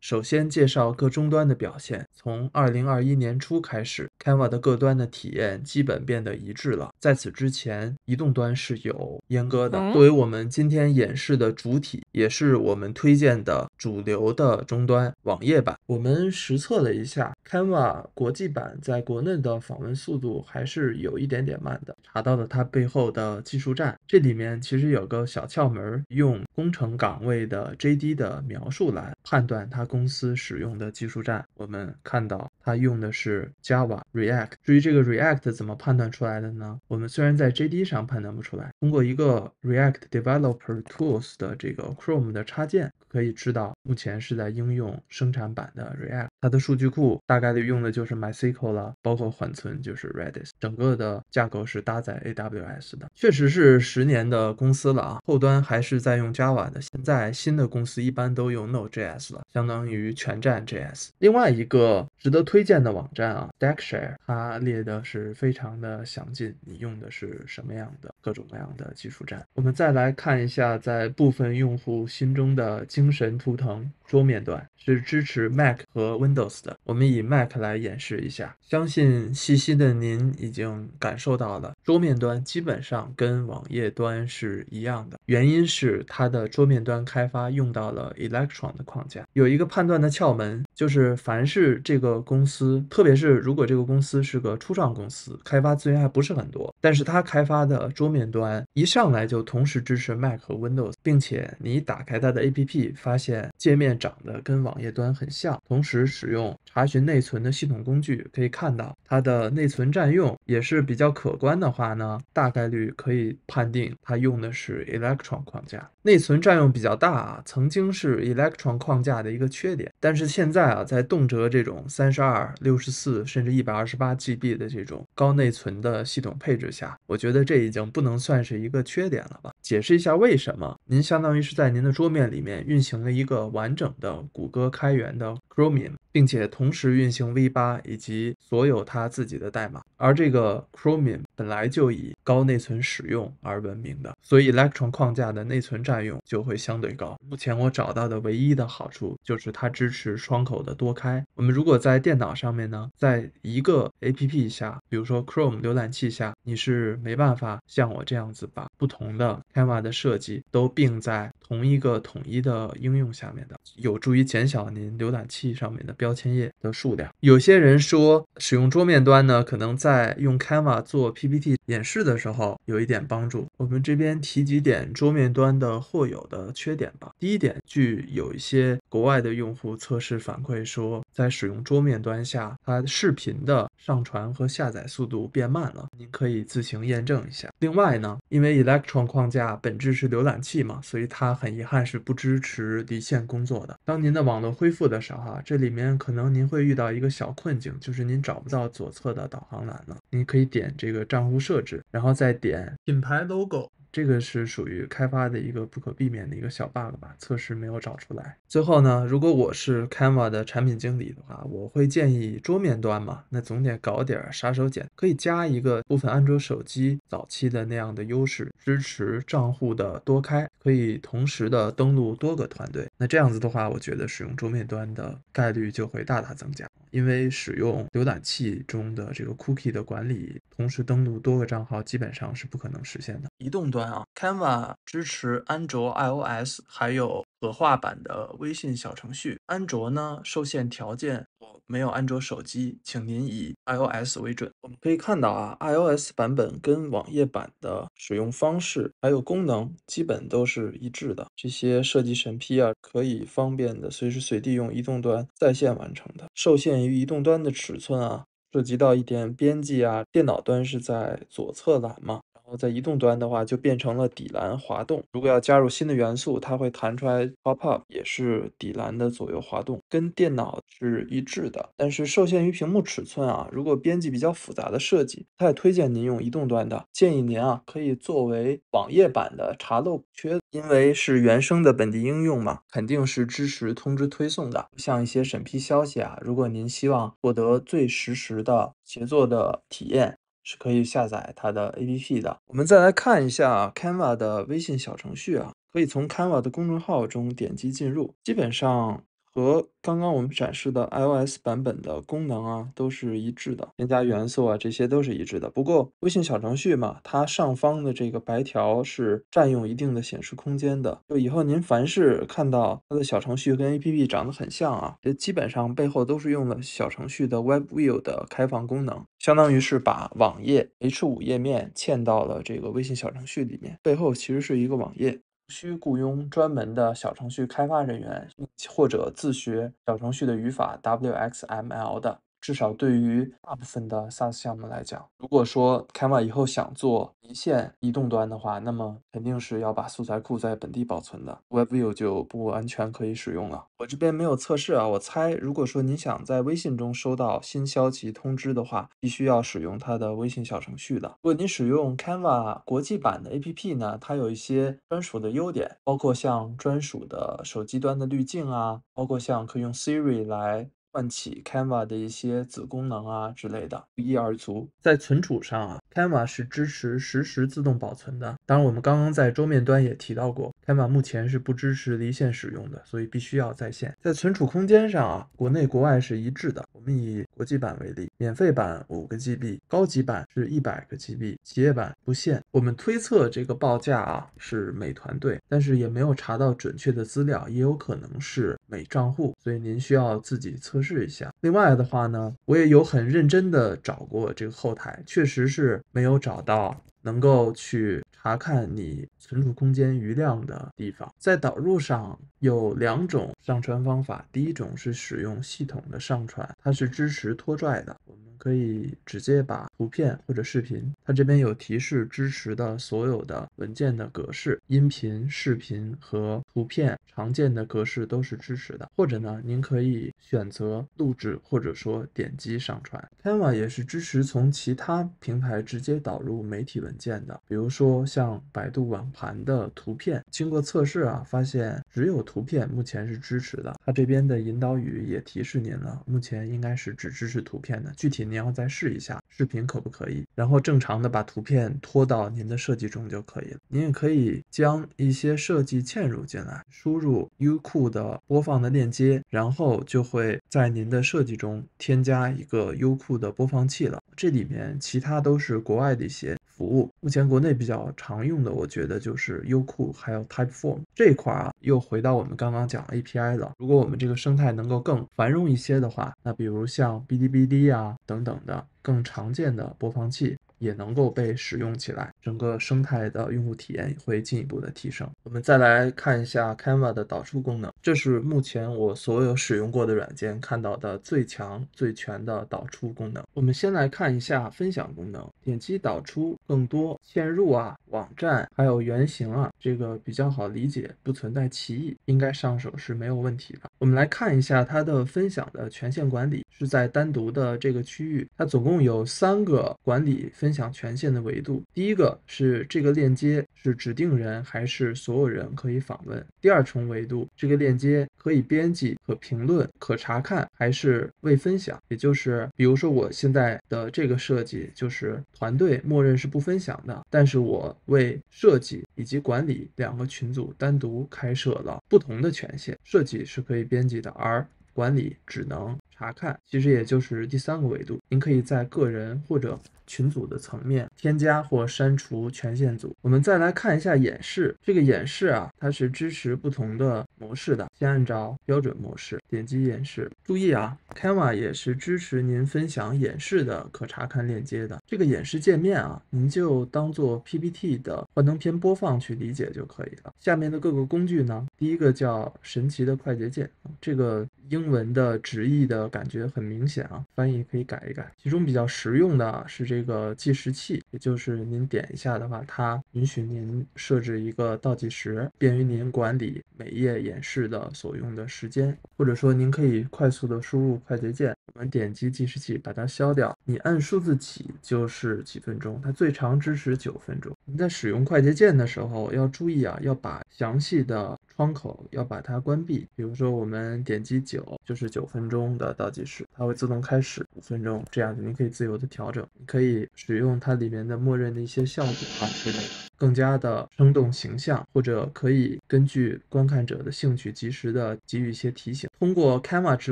首先介绍各终端的表现。从二零二一年初开始， Canva 的各端的体验基本变得一致了。在此之前，移动端是有阉割的。作为我们今天演示的主体，也是我们推荐的主流的终端网页版，我们实测了一下 Canva 国际版在国内的访问速度还是有一点点慢的，查到了它背后的技术栈。这里面其实有个小窍门，用工程岗位的 J D 的描述栏判断它公司使用的技术栈，我们看到它用的是 Java React。 至于这个 React 怎么判断出来的呢？我们虽然在 J D 上判断不出来，通过一个 React Developer Tools 的这个 Chrome 的插件可以知道目前是在应用生产版的 React。 它的数据库大概率用的就是 MySQL 了，包括缓存就是 Redis， 整个的架构是搭载 A W S 的。确实是十年的公司了啊，后端还是在用 Java 的。现在新的公司一般都用 Node.js 了，相当于全站 J S。 另外一个值得推荐的网站啊 DeckShare， 它列的是非常的详尽，你用的是什么样的各种各样的技术栈。我们再来看一下在部分用户心中的精神图腾。桌面端是支持 Mac 和 Windows 的，我们以 Mac 来演示一下。相信细心的您已经感受到了，桌面端基本上跟网页端是一样的，原因是它的桌面端开发用到了 Electron 的框架。有一个判断的窍门，就是凡是这个公司，特别是如果这个公司是个初创公司，开发资源还不是很多，但是它开发的桌面端一上来就同时支持 Mac 和 Windows， 并且你打开它的 A P P 发现界面长得跟网页端很像，同时使用查询内存的系统工具，可以看到它的内存占用也是比较可观的话呢，大概率可以判定它用的是 Electron 框架。内存占用比较大啊，曾经是 Electron 框架的一个缺点，但是现在啊，在动辄这种三十二、六十四甚至一百二十八 G B 的这种高内存的系统配置下，我觉得这已经不能算是一个缺点了吧。解释一下为什么，您相当于是在您的桌面里面运行了一个完整的谷歌开源的 Chromium， 并且同时运行 V 八 以及所有它自己的代码，而这个 Chromium 本来就以高内存使用而闻名的，所以 Electron 框架的内存占用就会相对高。目前我找到的唯一的好处就是它支持窗口的多开。我们如果在电脑上面呢，在一个 A P P 下，比如说 Chrome 浏览器下，你是没办法像我这样子把不同的 Canva 的设计都并在同一个统一的应用下面的，有助于减小您浏览器上面的标签页的数量。有些人说使用桌面端呢，可能在用 Canva 做 P P T 演示的时候有一点帮助。我们这边提几点桌面端的或有的缺点吧。第一点，据有一些国外的用户测试反馈说，在使用桌面端下，它视频的上传和下载速度变慢了，您可以自行验证一下。另外呢，因为 Electron 框架本质是浏览器嘛，所以它很遗憾是不支持离线工作的。当您的网络恢复的时候啊，这里面可能您会遇到一个小困境，就是您找不到左侧的导航栏了。您可以点这个账户设置，然后再点品牌 logo，这个是属于开发的一个不可避免的一个小 bug 吧，测试没有找出来。最后呢，如果我是 Canva 的产品经理的话，我会建议桌面端嘛，那总得搞点杀手锏，可以加一个部分安卓手机早期的那样的优势，支持账户的多开，可以同时的登录多个团队。那这样子的话，我觉得使用桌面端的概率就会大大增加，因为使用浏览器中的这个 cookie 的管理，同时登录多个账号基本上是不可能实现的。移动端Canva 支持安卓、iOS， 还有可化版的微信小程序。安卓呢，受限条件我没有安卓手机，请您以 iOS 为准。我们可以看到啊 ，iOS 版本跟网页版的使用方式还有功能基本都是一致的。这些设计审批啊，可以方便的随时随地用移动端在线完成的。受限于移动端的尺寸啊，涉及到一点编辑啊，电脑端是在左侧栏嘛。在移动端的话就变成了底栏滑动，如果要加入新的元素，它会弹出来 pop up， 也是底栏的左右滑动，跟电脑是一致的。但是受限于屏幕尺寸啊，如果编辑比较复杂的设计，它也推荐您用移动端的，建议您啊可以作为网页版的查漏补缺，因为是原生的本地应用嘛，肯定是支持通知推送的。像一些审批消息啊，如果您希望获得最实时的协作的体验，是可以下载它的 A P P 的。我们再来看一下 Canva 的微信小程序啊，可以从 Canva 的公众号中点击进入，基本上和刚刚我们展示的 iOS 版本的功能啊都是一致的，添加元素啊这些都是一致的。不过微信小程序嘛，它上方的这个白条是占用一定的显示空间的，就以后您凡是看到它的小程序跟 A P P 长得很像啊，这基本上背后都是用了小程序的 Web View 的开放功能，相当于是把网页 H 五 页面嵌到了这个微信小程序里面，背后其实是一个网页。需雇佣专门的小程序开发人员，或者自学小程序的语法 W X M L 的，至少对于大部分的 SaaS 项目来讲，如果说 Canva 以后想做一线移动端的话，那么肯定是要把素材库在本地保存的， WebView 就不完全可以使用了。我这边没有测试啊，我猜如果说您想在微信中收到新消息通知的话，必须要使用它的微信小程序的。如果您使用 Canva 国际版的 A P P 呢，它有一些专属的优点，包括像专属的手机端的滤镜啊，包括像可以用 Siri 来唤起 Canva 的一些子功能啊之类的，不一而足。在存储上啊 ，Canva 是支持实时自动保存的。当然，我们刚刚在桌面端也提到过 ，Canva 目前是不支持离线使用的，所以必须要在线。在存储空间上啊，国内国外是一致的。我们以国际版为例，免费版五个 G B， 高级版是一百个 G B， 企业版不限。我们推测这个报价啊是每团队，但是也没有查到准确的资料，也有可能是每账户，所以您需要自己测试一下。另外的话呢，我也有很认真的找过这个后台，确实是没有找到能够去查看你存储空间余量的地方。在导入上有两种上传方法，第一种是使用系统的上传，它是支持拖拽的，我们可以直接把图片或者视频，它这边有提示支持的所有的文件的格式，音频、视频和图片常见的格式都是支持的。或者呢，您可以选择录制或者说点击上传。 Canva 也是支持从其他平台直接导入媒体文件的，比如说像百度网盘的图片，经过测试啊，发现只有图片目前是支持的，它这边的引导语也提示您了，目前应该是只支持图片的，具体您要再试一下视频可不可以，然后正常的把图片拖到您的设计中就可以了。您也可以将一些设计嵌入进来，输入优酷的播放的链接，然后就会在您的设计中添加一个优酷的播放器了。这里面其他都是国外的一些服务，目前国内比较常用的我觉得就是优酷还有 Typeform 这一块啊，又回到我们刚刚讲 A P I 了。如果我们这个生态能够更繁荣一些的话，那比如像哔哩哔哩啊等等的更常见的播放器也能够被使用起来，整个生态的用户体验也会进一步的提升。我们再来看一下 Canva 的导出功能，这是目前我所有使用过的软件看到的最强最全的导出功能。我们先来看一下分享功能，点击导出更多、嵌入啊、网站还有原型啊，这个比较好理解，不存在歧义，应该上手是没有问题的。我们来看一下它的分享的权限管理，是在单独的这个区域，它总共有三个管理分享权限的维度。第一个是这个链接是指定人还是所有人可以访问，第二重维度这个链接可以编辑、可评论、可查看还是未分享，也就是比如说我现在的这个设计就是团队默认是不分享的，但是我为设计以及管理两个群组单独开设了不同的权限，设计是可以编辑的，而管理只能查看，其实也就是第三个维度，您可以在个人或者群组的层面添加或删除权限组。我们再来看一下演示，这个演示啊，它是支持不同的模式的，先按照标准模式点击演示。注意啊 ，Canva 也是支持您分享演示的可查看链接的。这个演示界面啊，您就当做 P P T 的幻灯片播放去理解就可以了。下面的各个工具呢，第一个叫神奇的快捷键，这个英文的直译的感觉很明显啊，翻译可以改一改。其中比较实用的啊是这个计时器，也就是您点一下的话，它允许您设置一个倒计时，便于您管理每页演示的所用的时间，或者说您可以快速的输入快捷键，我们点击计时器把它消掉，你按数字几就是几分钟，它最长支持九分钟。您在使用快捷键的时候要注意啊，要把详细的窗口要把它关闭，比如说我们点击九就是九分钟的倒计时，它会自动开始五分钟，这样子你可以自由的调整，你可以使用它里面的默认的一些效果啊之类的，更加的生动形象，或者可以根据观看者的兴趣及时的给予一些提醒。通过 Canva 直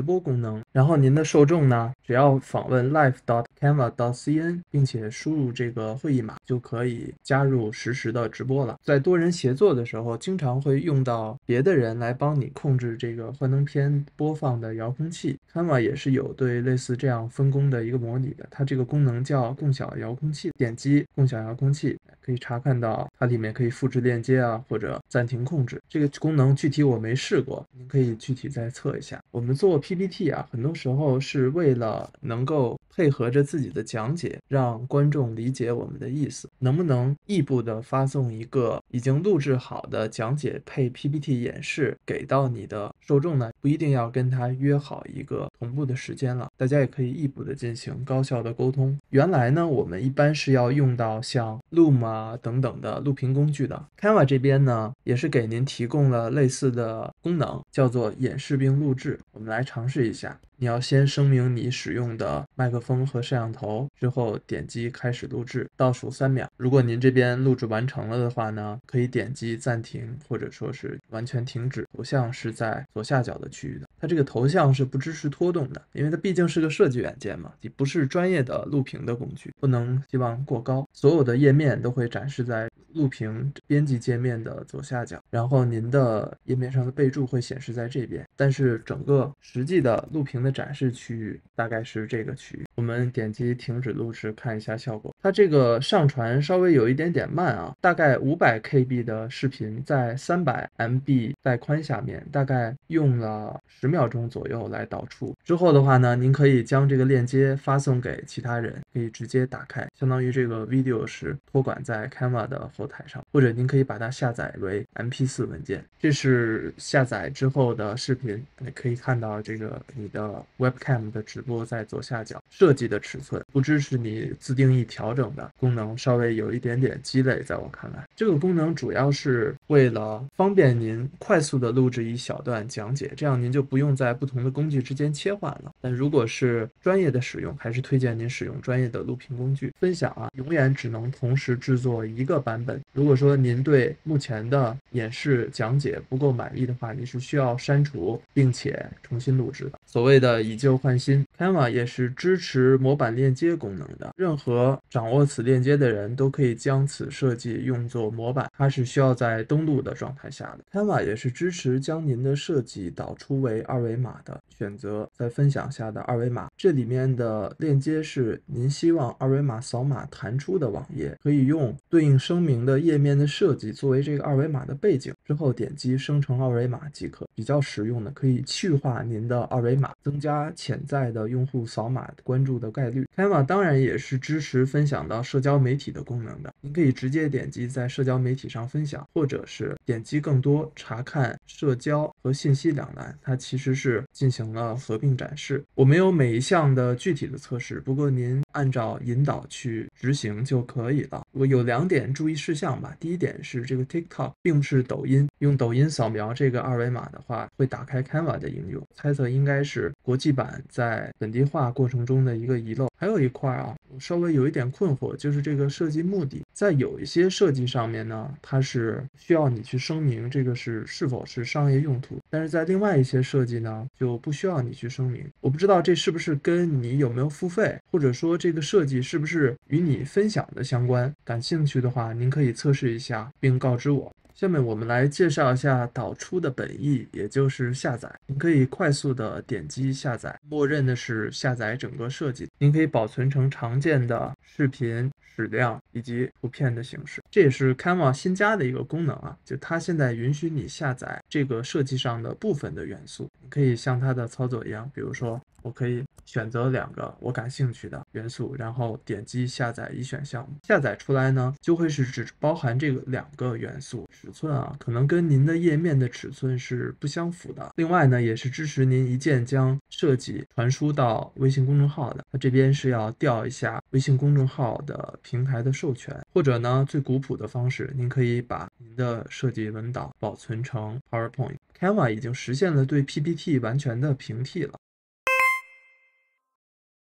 播功能，然后您的受众呢，只要访问 live 点 canva 点 c n 并且输入这个会议码，就可以加入实时的直播了。在多人协作的时候，经常会用到别的人来帮你控制这个幻灯片播放的遥控器， Canva 也是有对类似这样分工的一个模拟的，它这个功能叫共享遥控器，点击共享遥控器可以查看到它里面可以复制链接啊，或者暂停控制。这个功能具体我没试过，您可以具体再测一下。我们做 P P T 啊，很多时候是为了能够配合着自己的讲解，让观众理解我们的意思，能不能异步的发送一个已经录制好的讲解配 P P T 演示给到你的受众呢？不一定要跟他约好一个同步的时间了，大家也可以异步的进行高效的沟通。原来呢，我们一般是要用到像 Loom 啊等等的录屏工具的， Canva 这边呢也是给您提供了类似的功能，叫做演示并录制。我们来尝试一下，你要先声明你使用的麦克风和摄像头，之后点击开始录制，倒数三秒。如果您这边录制完成了的话呢，可以点击暂停或者说是完全停止。头像是在左下角的区域的，它这个头像是不支持拖动的，因为它毕竟是个设计软件嘛，你不是专业的录屏的工具，不能期望过高。所有的页面都会展示在录屏编辑界面的左下角，然后您的页面上的备注会显示在这边，但是整个实际的录屏的展示区域大概是这个区域。我们点击停止录制，看一下效果。它这个上传稍微有一点点慢啊，大概 五百K B 的视频在 三百M B 带宽下面，大概用了十秒钟左右来导出。之后的话呢，您可以将这个链接发送给其他人，可以直接打开，相当于这个 video 是托管在 Canva 的后台上，或者您可以把它下载为 M P 四 文件。这是下载之后的视频，你可以看到这个你的Webcam 的直播在左下角。设计的尺寸不支持你自定义调整的功能，稍微有一点点鸡肋。在我看来，这个功能主要是为了方便您快速的录制一小段讲解，这样您就不用在不同的工具之间切换了。但如果是专业的使用，还是推荐您使用专业的录屏工具。分享啊，永远只能同时制作一个版本。如果说您对目前的演示讲解不够满意的话，你是需要删除并且重新录制的。所谓的以旧换新， Canva 也是支持模板链接功能的，任何掌握此链接的人都可以将此设计用作模板，它是需要在登录的状态下的。 Canva 也是支持将您的设计导出为二维码的，选择在分享下的二维码，这里面的链接是您希望二维码扫码弹出的网页，可以用对应声明的页面的设计作为这个二维码的背景，之后点击生成二维码即可。比较实用的，可以去化您的二维码，增加潜在的用户扫码关注的概率。 Canva 当然也是支持分享到社交媒体的功能的，您可以直接点击在社交媒体上分享，或者是点击更多查看社交和信息两栏，它其实是进行了合并展示。我没有每一项的具体的测试，不过您按照引导去执行就可以了。我有两点注意事项吧。第一点是这个 TikTok 并不是抖音，用抖音扫描这个二维码的话会打开 Canva 的应用，猜测应该是国际版在本地化过程中的一个遗漏。还有一块啊，我稍微有一点困惑，就是这个设计目的，在有一些设计上面呢，它是需要你去声明这个是是否是商业用途，但是在另外一些设计呢，就不需要你去声明。我不知道这是不是跟你有没有付费，或者说这个设计是不是与你分享的相关。感兴趣的话，您可以测试一下，并告知我。下面我们来介绍一下导出的本意，也就是下载。您可以快速的点击下载，默认的是下载整个设计。您可以保存成常见的视频、矢量以及图片的形式。这也是 Canva 新加的一个功能啊，就它现在允许你下载这个设计上的部分的元素。可以像它的操作一样，比如说我可以选择两个我感兴趣的元素，然后点击下载已选项目，下载出来呢就会是只包含这个两个元素。尺寸啊可能跟您的页面的尺寸是不相符的。另外呢也是支持您一键将设计传输到微信公众号的，它这边是要调一下微信公众号的平台的授权，或者呢最古朴的方式，您可以把您的设计文档保存成 PowerPoint。 Canva 已经实现了对 P P T 完全的平替了。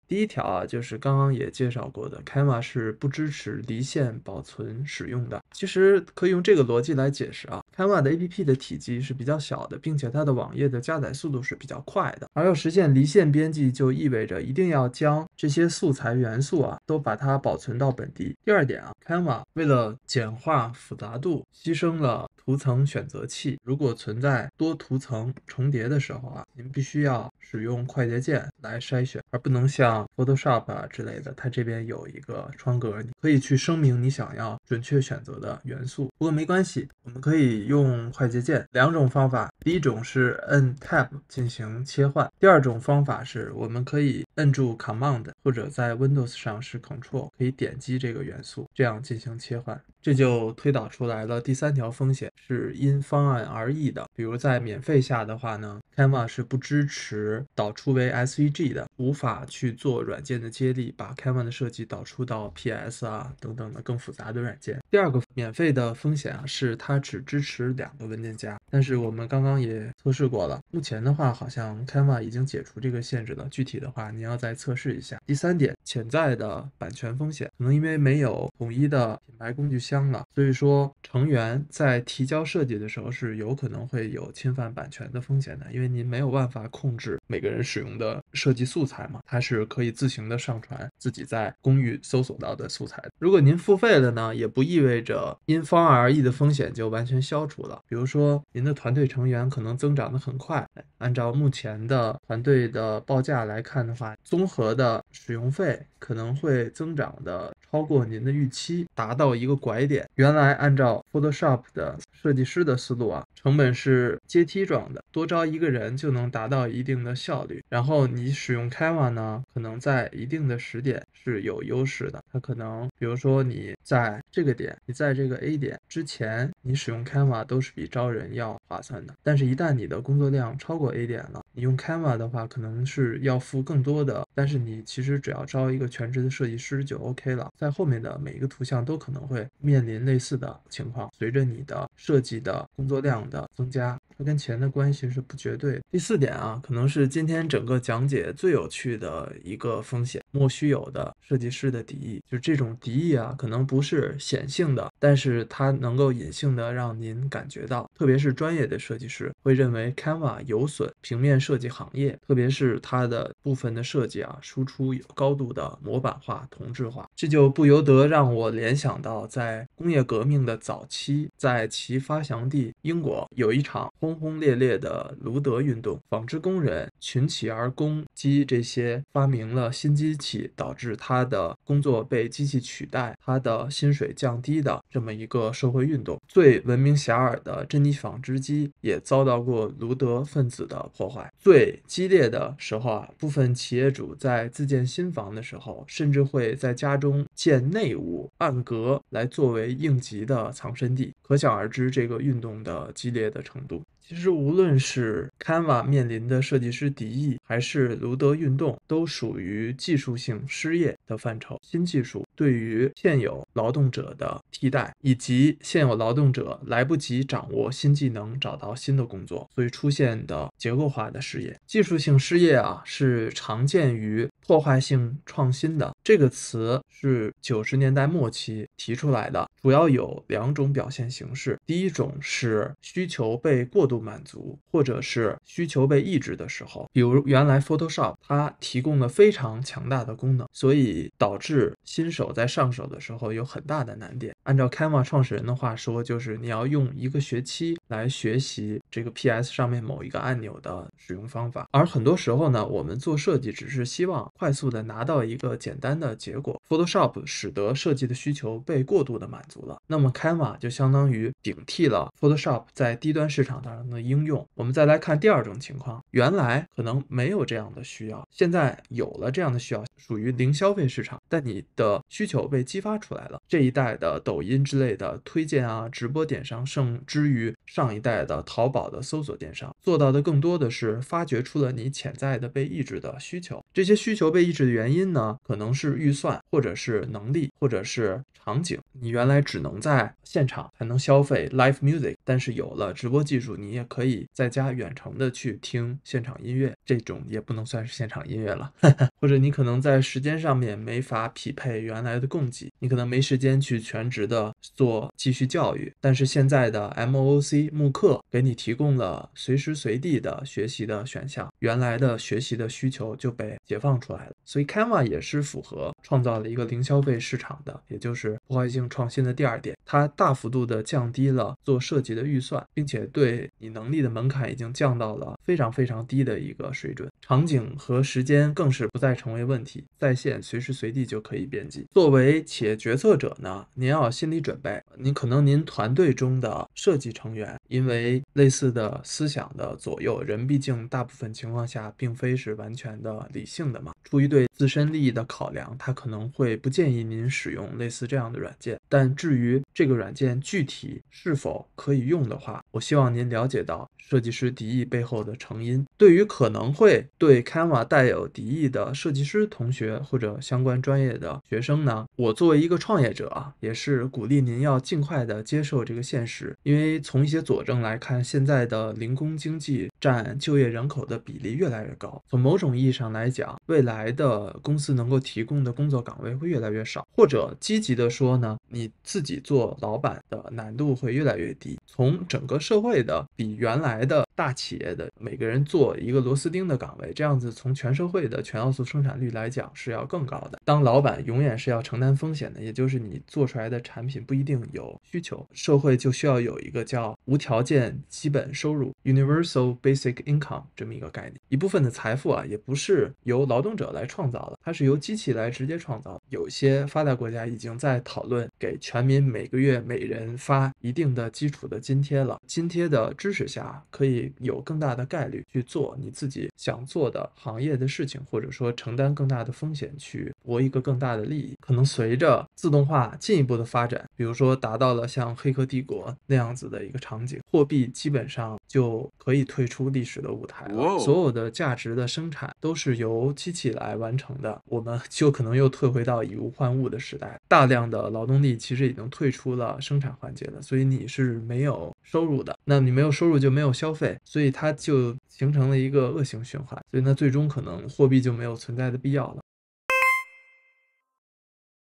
第一条啊，就是刚刚也介绍过的 Canva 是不支持离线保存使用的。其实可以用这个逻辑来解释啊， Canva 的 A P P 的体积是比较小的，并且它的网页的加载速度是比较快的，而要实现离线编辑就意味着一定要将这些素材元素啊都把它保存到本地。第二点啊， Canva 为了简化复杂度牺牲了图层选择器，如果存在多图层重叠的时候啊，您必须要使用快捷键来筛选，而不能像Photoshop 啊之类的，它这边有一个窗格，你可以去声明你想要准确选择的元素。不过没关系，我们可以用快捷键，两种方法，第一种是摁 Tab 进行切换，第二种方法是我们可以摁住 Command 或者在 Windows 上是 Control 可以点击这个元素，这样进行切换。这就推导出来了第三条风险是因方案而异的，比如在免费下的话呢， Canva 是不支持导出为 S V G 的，无法去做软件的接力，把 Canva 的设计导出到 P S 啊等等的更复杂的软件。第二个免费的风险啊，是它只支持两个文件夹，但是我们刚刚也测试过了，目前的话好像 Canva 已经解除这个限制了，具体的话你要再测试一下。第三点，潜在的版权风险，可能因为没有统一的品牌工具箱了，所以说成员在提交设计的时候是有可能会有侵犯版权的风险的，因为您没有办法控制每个人使用的设计素材嘛，它是可以自行的上传自己在公域搜索到的素材。如果您付费了呢，也不意味着因方案而异的风险就完全消除了，比如说您的团队成员可能增长得很快，按照目前的团队的报价来看的话，综合的使用费可能会增长的超过您的预期，达到一个拐点。原来按照 Photoshop 的设计师的思路啊，成本是阶梯状的，多招一个人就能达到一定的效率，然后你使用 Canva 呢可能在一定的时点是有优势的，它可能比如说你在这个点你在这个 A 点之前你使用 Canva 都是比招人要划算的，但是一旦你的工作量超过 A 点了，你用 Canva 的话可能是要付更多的，但是你其实只要招一个全职的设计师就 OK 了，在后面的每一个图像都可能会面临类似的情况，随着你的设计的工作量的增加，它跟钱的关系是不绝对的。第四点啊，可能是今天整个讲解最有趣的一个风险，莫须有的设计师的敌意，就是这种敌意啊可能不是显性的，但是它能够隐性的让您感觉到，特别是专业的设计师会认为 Canva 有损平面设计行业，特别是它的部分的设计啊输出有高度的模板化同质化，这就不由得让我联想到在工业革命的早期，在其发祥地英国有一场轰轰烈烈的卢德运动，纺织工人群起而攻击这些发明了新机器导致他的工作被机器取代，他的薪水降低的这么一个社会运动。最闻名遐迩的珍妮纺织机也遭到过卢德分子的破坏。最激烈的时候啊，部分企业主在自建新房的时候，甚至会在家中建内屋暗格来作为应急的藏身地，可想而知这个运动的激烈的程度。其实无论是 Canva 面临的设计师敌意，还是卢德运动，都属于技术性失业的范畴。新技术对于现有劳动者的替代，以及现有劳动者来不及掌握新技能找到新的工作，所以出现的结构化的失业。技术性失业啊，是常见于破坏性创新的，这个词是九十年代末期提出来的，主要有两种表现形式。第一种是需求被过度满足，或者是需求被抑制的时候，比如原来 Photoshop 它提供了非常强大的功能，所以导致新手手在上手的时候有很大的难点。按照 Canva 创始人的话说，就是你要用一个学期来学习这个 P S 上面某一个按钮的使用方法。而很多时候呢，我们做设计只是希望快速的拿到一个简单的结果。 Photoshop 使得设计的需求被过度的满足了，那么 Canva 就相当于顶替了 Photoshop 在低端市场上的应用。我们再来看第二种情况，原来可能没有这样的需要，现在有了这样的需要，属于零消费市场，但你的需求被激发出来了。这一代的抖音之类的推荐啊，直播电商，甚至于上一代的淘宝的搜索电商，做到的更多的是发掘出了你潜在的被抑制的需求。这些需求被抑制的原因呢，可能是预算，或者是能力，或者是场景。你原来只能在现场才能消费 live music， 但是有了直播技术，你也可以在家远程的去听现场音乐，这种也不能算是现场音乐了或者你可能在时间上面没法匹配原来的供给，你可能没时间去全职的做继续教育，但是现在的 M O O C 慕课给你提供了随时随地的学习的选项，原来的学习的需求就被解放出来了。所以 Canva 也是符合创造了一个零消费市场的，也就是破坏性创新的第二点，它大幅度的降低了做设计的预算，并且对你能力的门槛已经降到了非常非常低的一个水准，场景和时间更是不再成为问题，在线随时随地就可以编辑。作为企业决策者呢，您要有心理准备，您可能您团队中的设计成员因为类似的思想的左右，人毕竟大部分情况下并非是完全的理性的嘛，出于对自身利益的考量，他可能会不建议您使用类似这样的软件。但至于这个软件具体是否可以用的话，我希望您了解到设计师敌意背后的成因。对于可能会对 Canva 带有敌意的设计师同学或者相关专业的学生呢，我作为一个创业者啊，也是鼓励您要尽快的接受这个现实。因为从一些佐证来看，现在的零工经济占就业人口的比例越来越高，从某种意义上来讲，未来的公司能够提供的工作岗位会越来越少，或者积极的说呢，你自己做老板的难度会越来越低。从整个社会的比原来的大企业的每个人做一个螺丝钉的岗位，这样子从全社会的全要素生产率来讲是要更高的。当老板永远是要承担风险的，也就是你做出来的产品不一定有需求，社会就需要有一个叫无条件基本收入 Universal Basic Income 这么一个概念。一部分的财富啊，也不是由劳动者来创造的，它是由机器来直接创造的。有些发达国家已经在讨论给全民每个月每人发一定的基础的津贴了，津贴的支持下可以有更大的概率去做你自己想做的行业的事情，或者说承担更大的风险去博一个更大的利益。可能随着自动化进一步的发展，比如说达到了像黑客帝国那样子的一个场景，货币基本上就可以退出历史的舞台了，所有的价值的生产都是由机器来完成的，我们就可能又退回到以物换物的时代，大量的劳动力其实已经退出了生产环节了，所以你是没有收入的，那你没有收入就没有消费，所以它就形成了一个恶性循环，所以那最终可能货币就没有存在的必要了。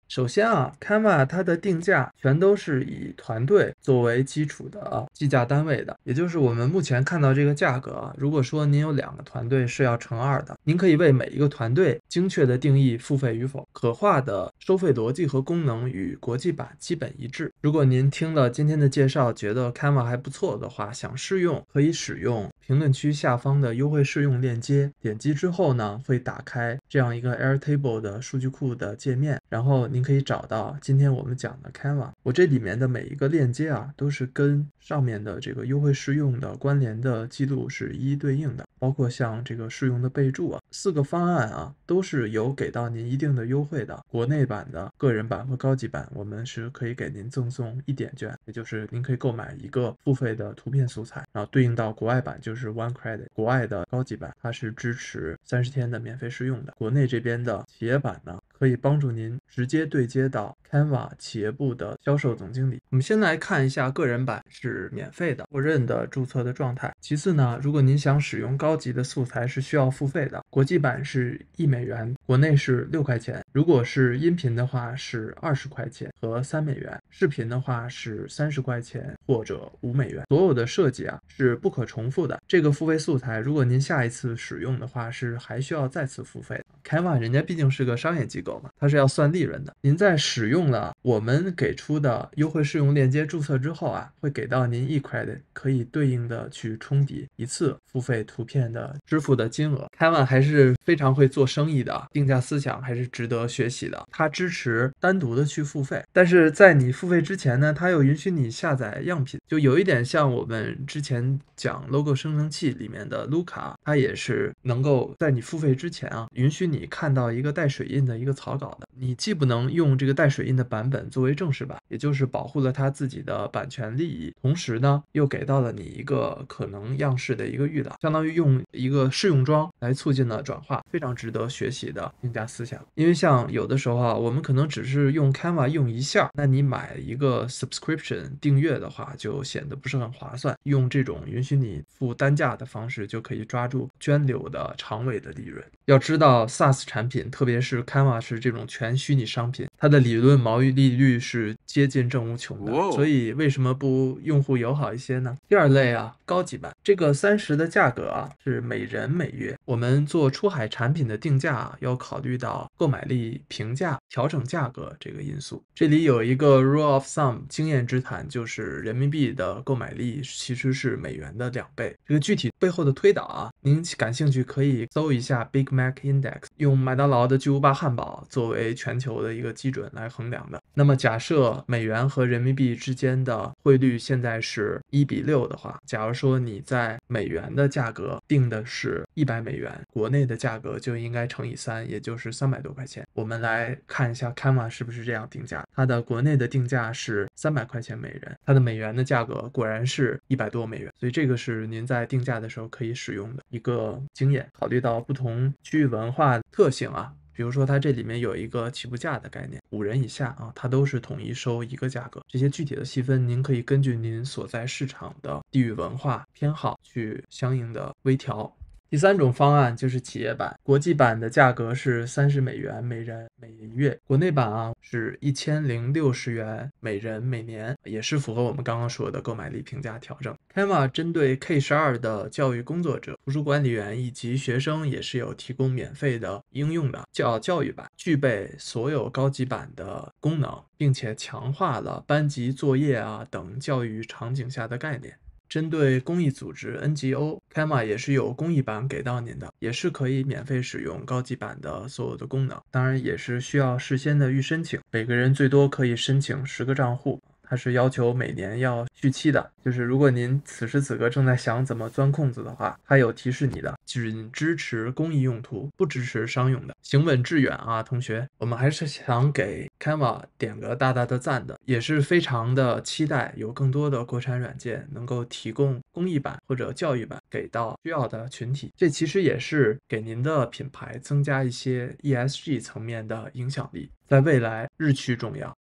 首先啊 Canva 它的定价全都是以团队作为基础的、啊、计价单位的，也就是我们目前看到这个价格、啊、如果说您有两个团队是要乘二的，您可以为每一个团队精确的定义付费与否，可化的收费逻辑和功能与国际版基本一致。如果您听了今天的介绍觉得 Canva 还不错的话，想试用可以使用评论区下方的优惠试用链接，点击之后呢会打开这样一个 Airtable 的数据库的界面，然后您可以找到今天我们讲的 Canva。 我这里面的每一个链接啊，都是跟上面的这个优惠试用的关联的记录是一一对应的，包括像这个试用的备注啊，四个方案啊都是有给到您一定的优惠的，国内版的个人版和高级版我们是可以给您赠送一点券，也就是您可以购买一个付费的图片素材，然后对应到国外版就是是 One Credit， 国外的高级版它是支持三十天的免费试用的，国内这边的企业版呢可以帮助您直接对接到 Canva 企业部的销售总经理。我们先来看一下个人版是免费的，默认的注册的状态。其次呢，如果您想使用高级的素材是需要付费的，国际版是一美元，国内是六块钱，如果是音频的话是二十块钱和三美元，视频的话是三十块钱或者五美元。所有的设计啊是不可重复的，这个付费素材如果您下一次使用的话是还需要再次付费的。Canva 人家毕竟是个商业机构，构嘛，它是要算利润的。您在使用了我们给出的优惠试用链接注册之后啊，会给到您一 credit， 可以对应的去冲抵一次付费图片的支付的金额。Canva还是非常会做生意的，定价思想还是值得学习的。它支持单独的去付费，但是在你付费之前呢，它又允许你下载样品，就有一点像我们之前讲 logo 生成器里面的 Luca， 它也是能够在你付费之前啊，允许你看到一个带水印的一个草稿的。你既不能用这个带水印的版本作为正式版，也就是保护了它自己的版权利益，同时呢又给到了你一个可能样式的一个预览，相当于用一个试用装来促进了转化，非常值得学习的定价思想。因为像有的时候啊，我们可能只是用 Canva 用一下，那你买一个 subscription 订阅的话就显得不是很划算，用这种允许你付单价的方式就可以抓住涓流的长尾的利润。要知道 SaaS 产品，特别是 Canva 是这种全虚拟商品，它的理论毛利率是接近正无穷的，所以为什么不用户友好一些呢？第二类啊，高级版，这个三十的价格啊是每人每月，我们做出海产品的定价、啊、要考虑到购买力、评价、调整价格这个因素。这里有一个 rule of thumb 经验之谈，就是人民币的购买力其实是美元的两倍。这个具体背后的推导啊，您感兴趣可以搜一下 Big Mac Index， 用麦当劳的巨无霸汉堡作为全球的一个基准来衡量的。那么假设美元和人民币之间的汇率现在是一比六的话，假如说你在美元的价格定的是一百美元，国内的价格就应该乘以三，也就是三百多块钱。我们来看一下 Canva 是不是这样定价，它的国内的定价是三百块钱每人，它的美元的价格果然是一百多美元，所以这个是您在定价的时候可以使用的一个经验。考虑到不同区域文化特性啊，比如说它这里面有一个起步价的概念，五人以下啊，它都是统一收一个价格。这些具体的细分，您可以根据您所在市场的地域文化偏好去相应的微调。第三种方案就是企业版，国际版的价格是三十美元每人每月，国内版啊是一千零六十元每人每年，也是符合我们刚刚说的购买力、评价、调整。Canva 针对 K 十二 的教育工作者、图书管理员以及学生也是有提供免费的应用的，叫教育版，具备所有高级版的功能，并且强化了班级作业啊等教育场景下的概念。针对公益组织 N G O， Canva 也是有公益版给到您的，也是可以免费使用高级版的所有的功能，当然也是需要事先的预申请，每个人最多可以申请十个账户，它是要求每年要续期的，就是如果您此时此刻正在想怎么钻空子的话，它有提示你的，仅支持公益用途，不支持商用的。行稳致远啊，同学，我们还是想给 Canva 点个大大的赞的，也是非常的期待有更多的国产软件能够提供公益版或者教育版给到需要的群体。这其实也是给您的品牌增加一些 E S G 层面的影响力，在未来日趋重要。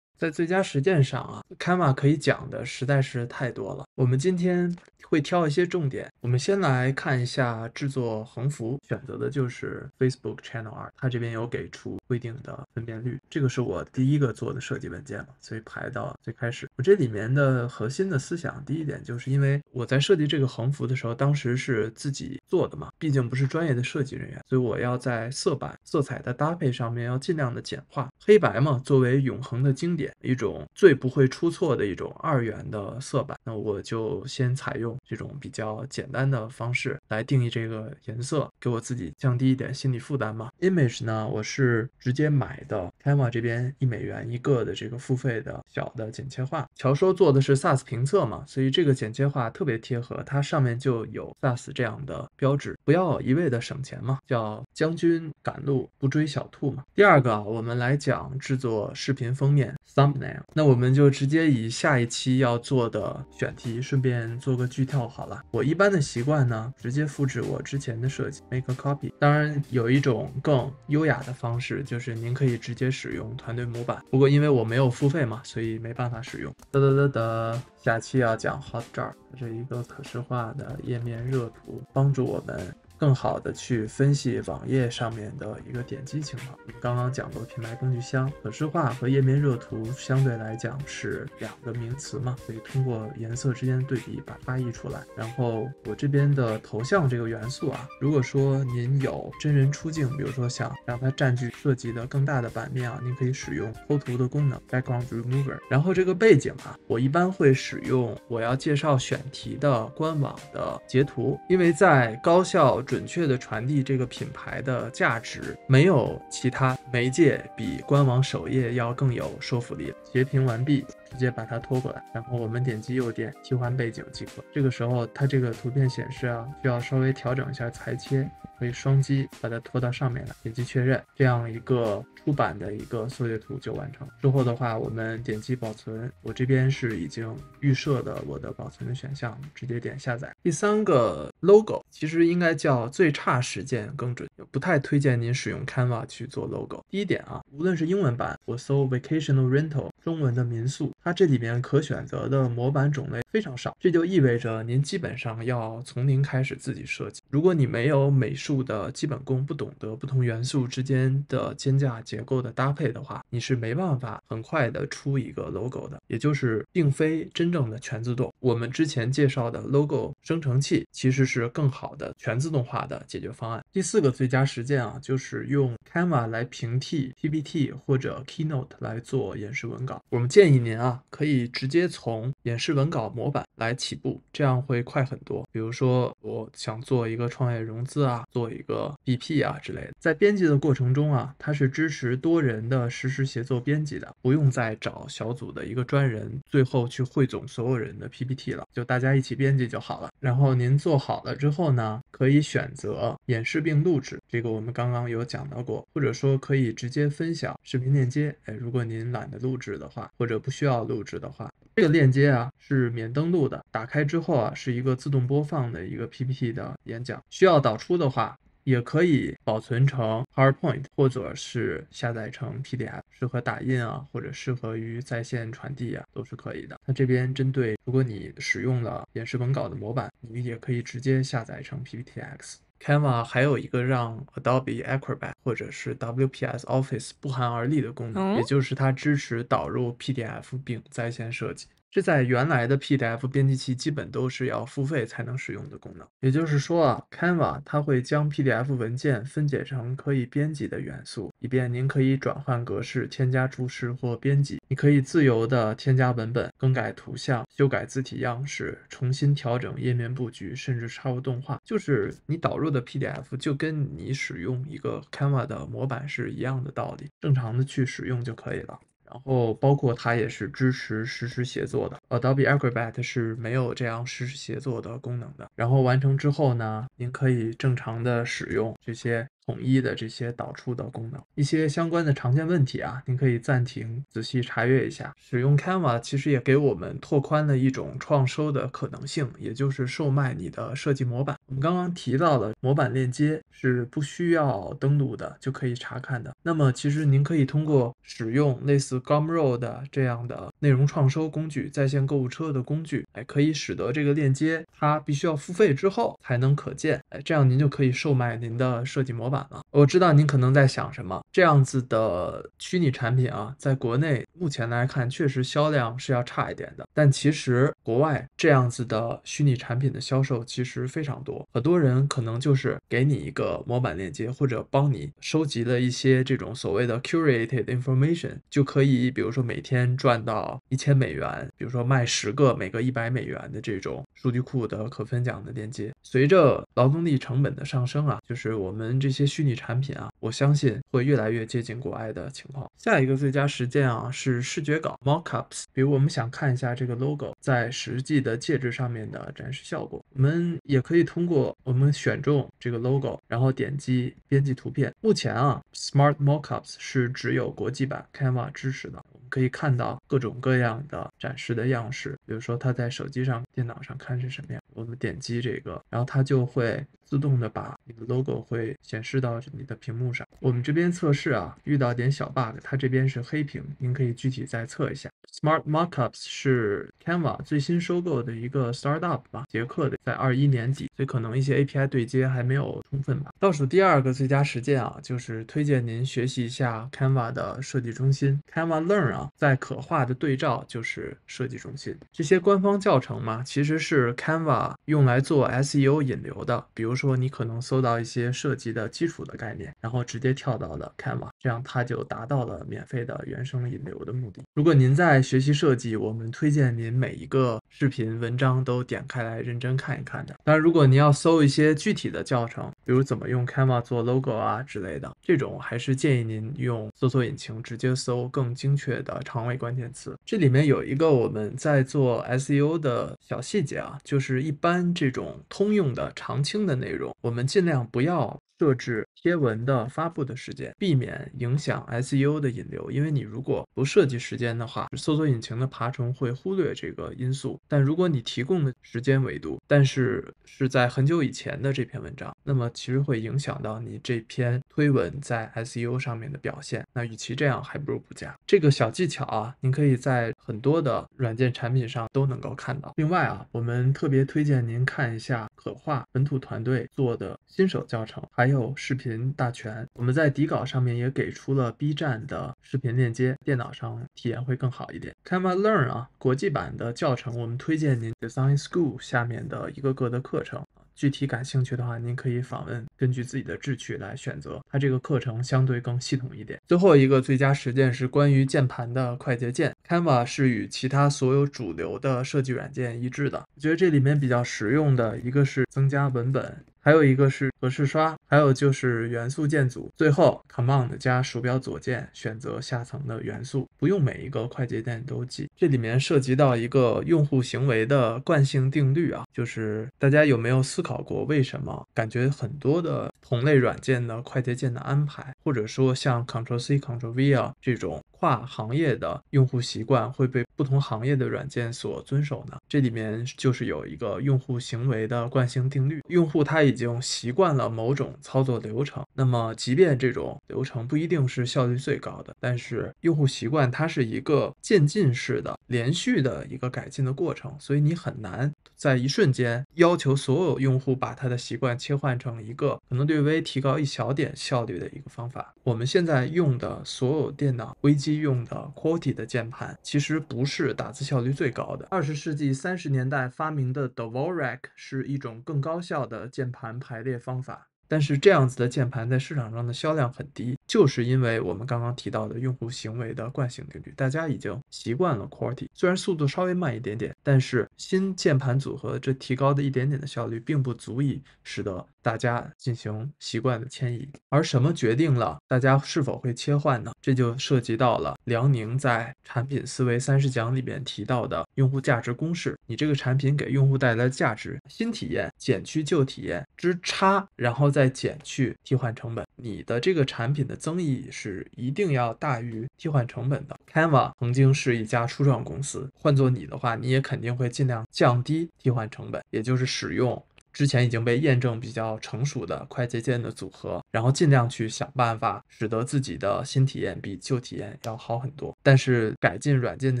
在最佳实践上啊 Canva 可以讲的实在是太多了，我们今天会挑一些重点。我们先来看一下制作横幅，选择的就是 Facebook Channel 二，它这边有给出规定的分辨率，这个是我第一个做的设计文件嘛，所以排到最开始。我这里面的核心的思想，第一点就是因为我在设计这个横幅的时候，当时是自己做的嘛，毕竟不是专业的设计人员，所以我要在色板、色彩的搭配上面要尽量的简化，黑白嘛，作为永恒的经典，一种最不会出错的一种二元的色板，那我就先采用这种比较简单的方式来定义这个颜色，给我自己降低一点心理负担嘛。 Image 呢，我是直接买的 Canva 这边一美元一个的这个付费的小的剪切画。乔说做的是 SaaS 评测嘛，所以这个剪切画特别贴合，它上面就有 SaaS 这样的标志，不要一味的省钱嘛，叫将军赶路不追小兔嘛。第二个我们来讲制作视频封面Thumbnail， 那我们就直接以下一期要做的选题顺便做个剧透好了。我一般的习惯呢，直接复制我之前的设计 make a copy， 当然有一种更优雅的方式，就是您可以直接使用团队模板，不过因为我没有付费嘛，所以没办法使用。哒哒哒哒，下期要讲 Hotjar， 这是一个可视化的页面热图，帮助我们更好的去分析网页上面的一个点击情况。我们刚刚讲过品牌工具箱，可视化和页面热图相对来讲是两个名词嘛，所以通过颜色之间的对比把它差异出来。然后我这边的头像这个元素啊，如果说您有真人出镜，比如说想让它占据设计的更大的版面啊，您可以使用抠图的功能 Background Remover。然后这个背景啊，我一般会使用我要介绍选题的官网的截图，因为在高效准确地传递这个品牌的价值，没有其他媒介比官网首页要更有说服力。截屏完毕，直接把它拖过来，然后我们点击右键替换背景即可。这个时候它这个图片显示啊，需要稍微调整一下裁切，可以双击把它拖到上面来，点击确认，这样一个出版的一个缩略图就完成。之后的话，我们点击保存，我这边是已经预设的我的保存的选项，直接点下载。第三个 logo 其实应该叫最差实践更准，不太推荐您使用 Canva 去做 logo。第一点啊，无论是英文版，我搜 vacational rental 中文的民宿，它这里面可选择的模板种类非常少，这就意味着您基本上要从零开始自己设计。如果你没有美术的基本功，不懂得不同元素之间的间架结构的搭配的话，你是没办法很快的出一个 logo 的，也就是并非真正的全自动。我们之前介绍的 logo 生成器其实是更好的全自动化的解决方案。第四个最佳实践啊，就是用 Canva 来平替 P P T 或者 Keynote 来做演示文稿。我们建议您啊，可以直接从演示文稿模板来起步，这样会快很多。比如说我想做一个创业融资啊，做一个 B P 啊之类的，在编辑的过程中啊，它是支持多人的实时协作编辑的，不用再找小组的一个专人最后去汇总所有人的 P P T 了，就大家一起编辑就好了。然后您做好了之后呢，可以选择演示并录制，这个我们刚刚有讲到过，或者说可以直接分享视频链接、哎、如果您懒得录制的话，或者不需要录制的话，这个链接啊是免登录的，打开之后啊是一个自动播放的一个 P P T 的演讲，需要导出的话也可以保存成 PowerPoint 或者是下载成 P D F， 适合打印啊，或者适合于在线传递啊，都是可以的。那这边针对如果你使用了演示文稿的模板，你也可以直接下载成 P P T X。Canva 还有一个让 Adobe Acrobat 或者是 W P S Office 不寒而栗的功能，也就是它支持导入 P D F 并在线设计，这在原来的 P D F 编辑器基本都是要付费才能使用的功能。也就是说啊 Canva 它会将 P D F 文件分解成可以编辑的元素，以便您可以转换格式，添加注释或编辑。你可以自由的添加文本，更改图像，修改字体样式，重新调整页面布局，甚至插入动画。就是你导入的 P D F 就跟你使用一个 Canva 的模板是一样的道理，正常的去使用就可以了。然后包括它也是支持实时协作的， Adobe Acrobat 是没有这样实时协作的功能的。然后完成之后呢，您可以正常的使用这些统一的这些导出的功能。一些相关的常见问题啊，您可以暂停仔细查阅一下。使用 Canva 其实也给我们拓宽了一种创收的可能性，也就是售卖你的设计模板。我们刚刚提到的模板链接是不需要登录的就可以查看的，那么其实您可以通过使用类似 Gumroad 的这样的内容创收工具，在线购物车的工具，哎，可以使得这个链接它必须要付费之后才能可见，哎，这样您就可以售卖您的设计模板。我知道您可能在想什么，这样子的虚拟产品啊，在国内目前来看确实销量是要差一点的，但其实国外这样子的虚拟产品的销售其实非常多，很多人可能就是给你一个模板链接，或者帮你收集了一些这种所谓的 curated information， 就可以比如说每天赚到一千美元，比如说卖十个每个一百美元的这种数据库的可分享的链接。随着劳动力成本的上升啊，就是我们这些虚拟产品啊，我相信会越来越接近国外的情况。下一个最佳实践啊是视觉稿 mockups， 比如我们想看一下这个 logo 在实际的介质上面的展示效果，我们也可以通过我们选中这个 logo， 然后点击编辑图片。目前啊 Smart Mockups 是只有国际版 Canva 支持的，我们可以看到各种各样的展示的样式，比如说它在手机上电脑上看是什么样，我们点击这个，然后它就会自动的把你的 logo 会显示到你的屏幕上。我们这边测试啊，遇到点小 bug， 它这边是黑屏，您可以具体再测一下。Smart Mockups 是 Canva 最新收购的一个 startup 吧，捷克的，在二一年底，所以可能一些 A P I 对接还没有充分吧。倒数第二个最佳实践啊，就是推荐您学习一下 Canva 的设计中心 Canva Learn 啊，在可化的对照就是设计中心。这些官方教程嘛，其实是 Canva 用来做 S E O 引流的，比如说你可能搜到一些涉及的基础的概念，然后直接跳到了 Canva， 这样它就达到了免费的原生引流的目的。如果您在在学习设计，我们推荐您每一个视频文章都点开来认真看一看的。当然，如果您要搜一些具体的教程，比如怎么用 Canva 做 logo 啊之类的，这种还是建议您用搜索引擎直接搜更精确的长尾关键词。这里面有一个我们在做 S E O 的小细节啊，就是一般这种通用的常青的内容，我们尽量不要设置贴文的发布的时间，避免影响 S E O 的引流。因为你如果不设计时间的话，搜索引擎的爬虫会忽略这个因素。但如果你提供的时间维度，但是是在很久以前的这篇文章，那么其实会影响到你这篇推文在 S E O 上面的表现。那与其这样，还不如不加。这个小技巧啊，您可以在很多的软件产品上都能够看到。另外啊，我们特别推荐您看一下可化本土团队做的新手教程，还有视频大全。我们在底稿上面也给出了 B 站的视频链接，电脑上体验会更好一点。Canva Learn 啊，国际版的教程，我们推荐您 Design School 下面的一个个的课程。具体感兴趣的话，您可以访问，根据自己的志趣来选择。它这个课程相对更系统一点。最后一个最佳实践是关于键盘的快捷键。Canva 是与其他所有主流的设计软件一致的。我觉得这里面比较实用的一个是增加文本，还有一个是格式刷，还有就是元素键组，最后 Command 加鼠标左键选择下层的元素，不用每一个快捷键都记。这里面涉及到一个用户行为的惯性定律啊，就是大家有没有思考过，为什么感觉很多的同类软件的快捷键的安排，或者说像 Ctrl+C、Ctrl+V 啊这种跨行业的用户习惯会被不同行业的软件所遵守呢？这里面就是有一个用户行为的惯性定律，用户他已经习惯了某种操作流程，那么即便这种流程不一定是效率最高的，但是用户习惯它是一个渐进式的连续的一个改进的过程，所以你很难在一瞬间要求所有用户把他的习惯切换成一个可能略微提高一小点效率的一个方法。我们现在用的所有电脑微机用的 Qwerty 的键盘其实不是打字效率最高的。二十世纪三十年代发明的 Dvorak 是一种更高效的键盘排列方法，但是这样子的键盘在市场上的销量很低，就是因为我们刚刚提到的用户行为的惯性定律，大家已经习惯了 Qwerty， 虽然速度稍微慢一点点，但是新键盘组合这提高的一点点的效率并不足以使得大家进行习惯的迁移。而什么决定了大家是否会切换呢？这就涉及到了梁宁在产品思维三十讲里面提到的用户价值公式，你这个产品给用户带来的价值，新体验减去旧体验之差，然后再减去替换成本，你的这个产品的增益是一定要大于替换成本的。 Canva 曾经是一家初创公司，换做你的话，你也肯定会尽量降低替换成本，也就是使用之前已经被验证比较成熟的快捷键的组合，然后尽量去想办法使得自己的新体验比旧体验要好很多。但是改进软件的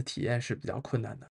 体验是比较困难的。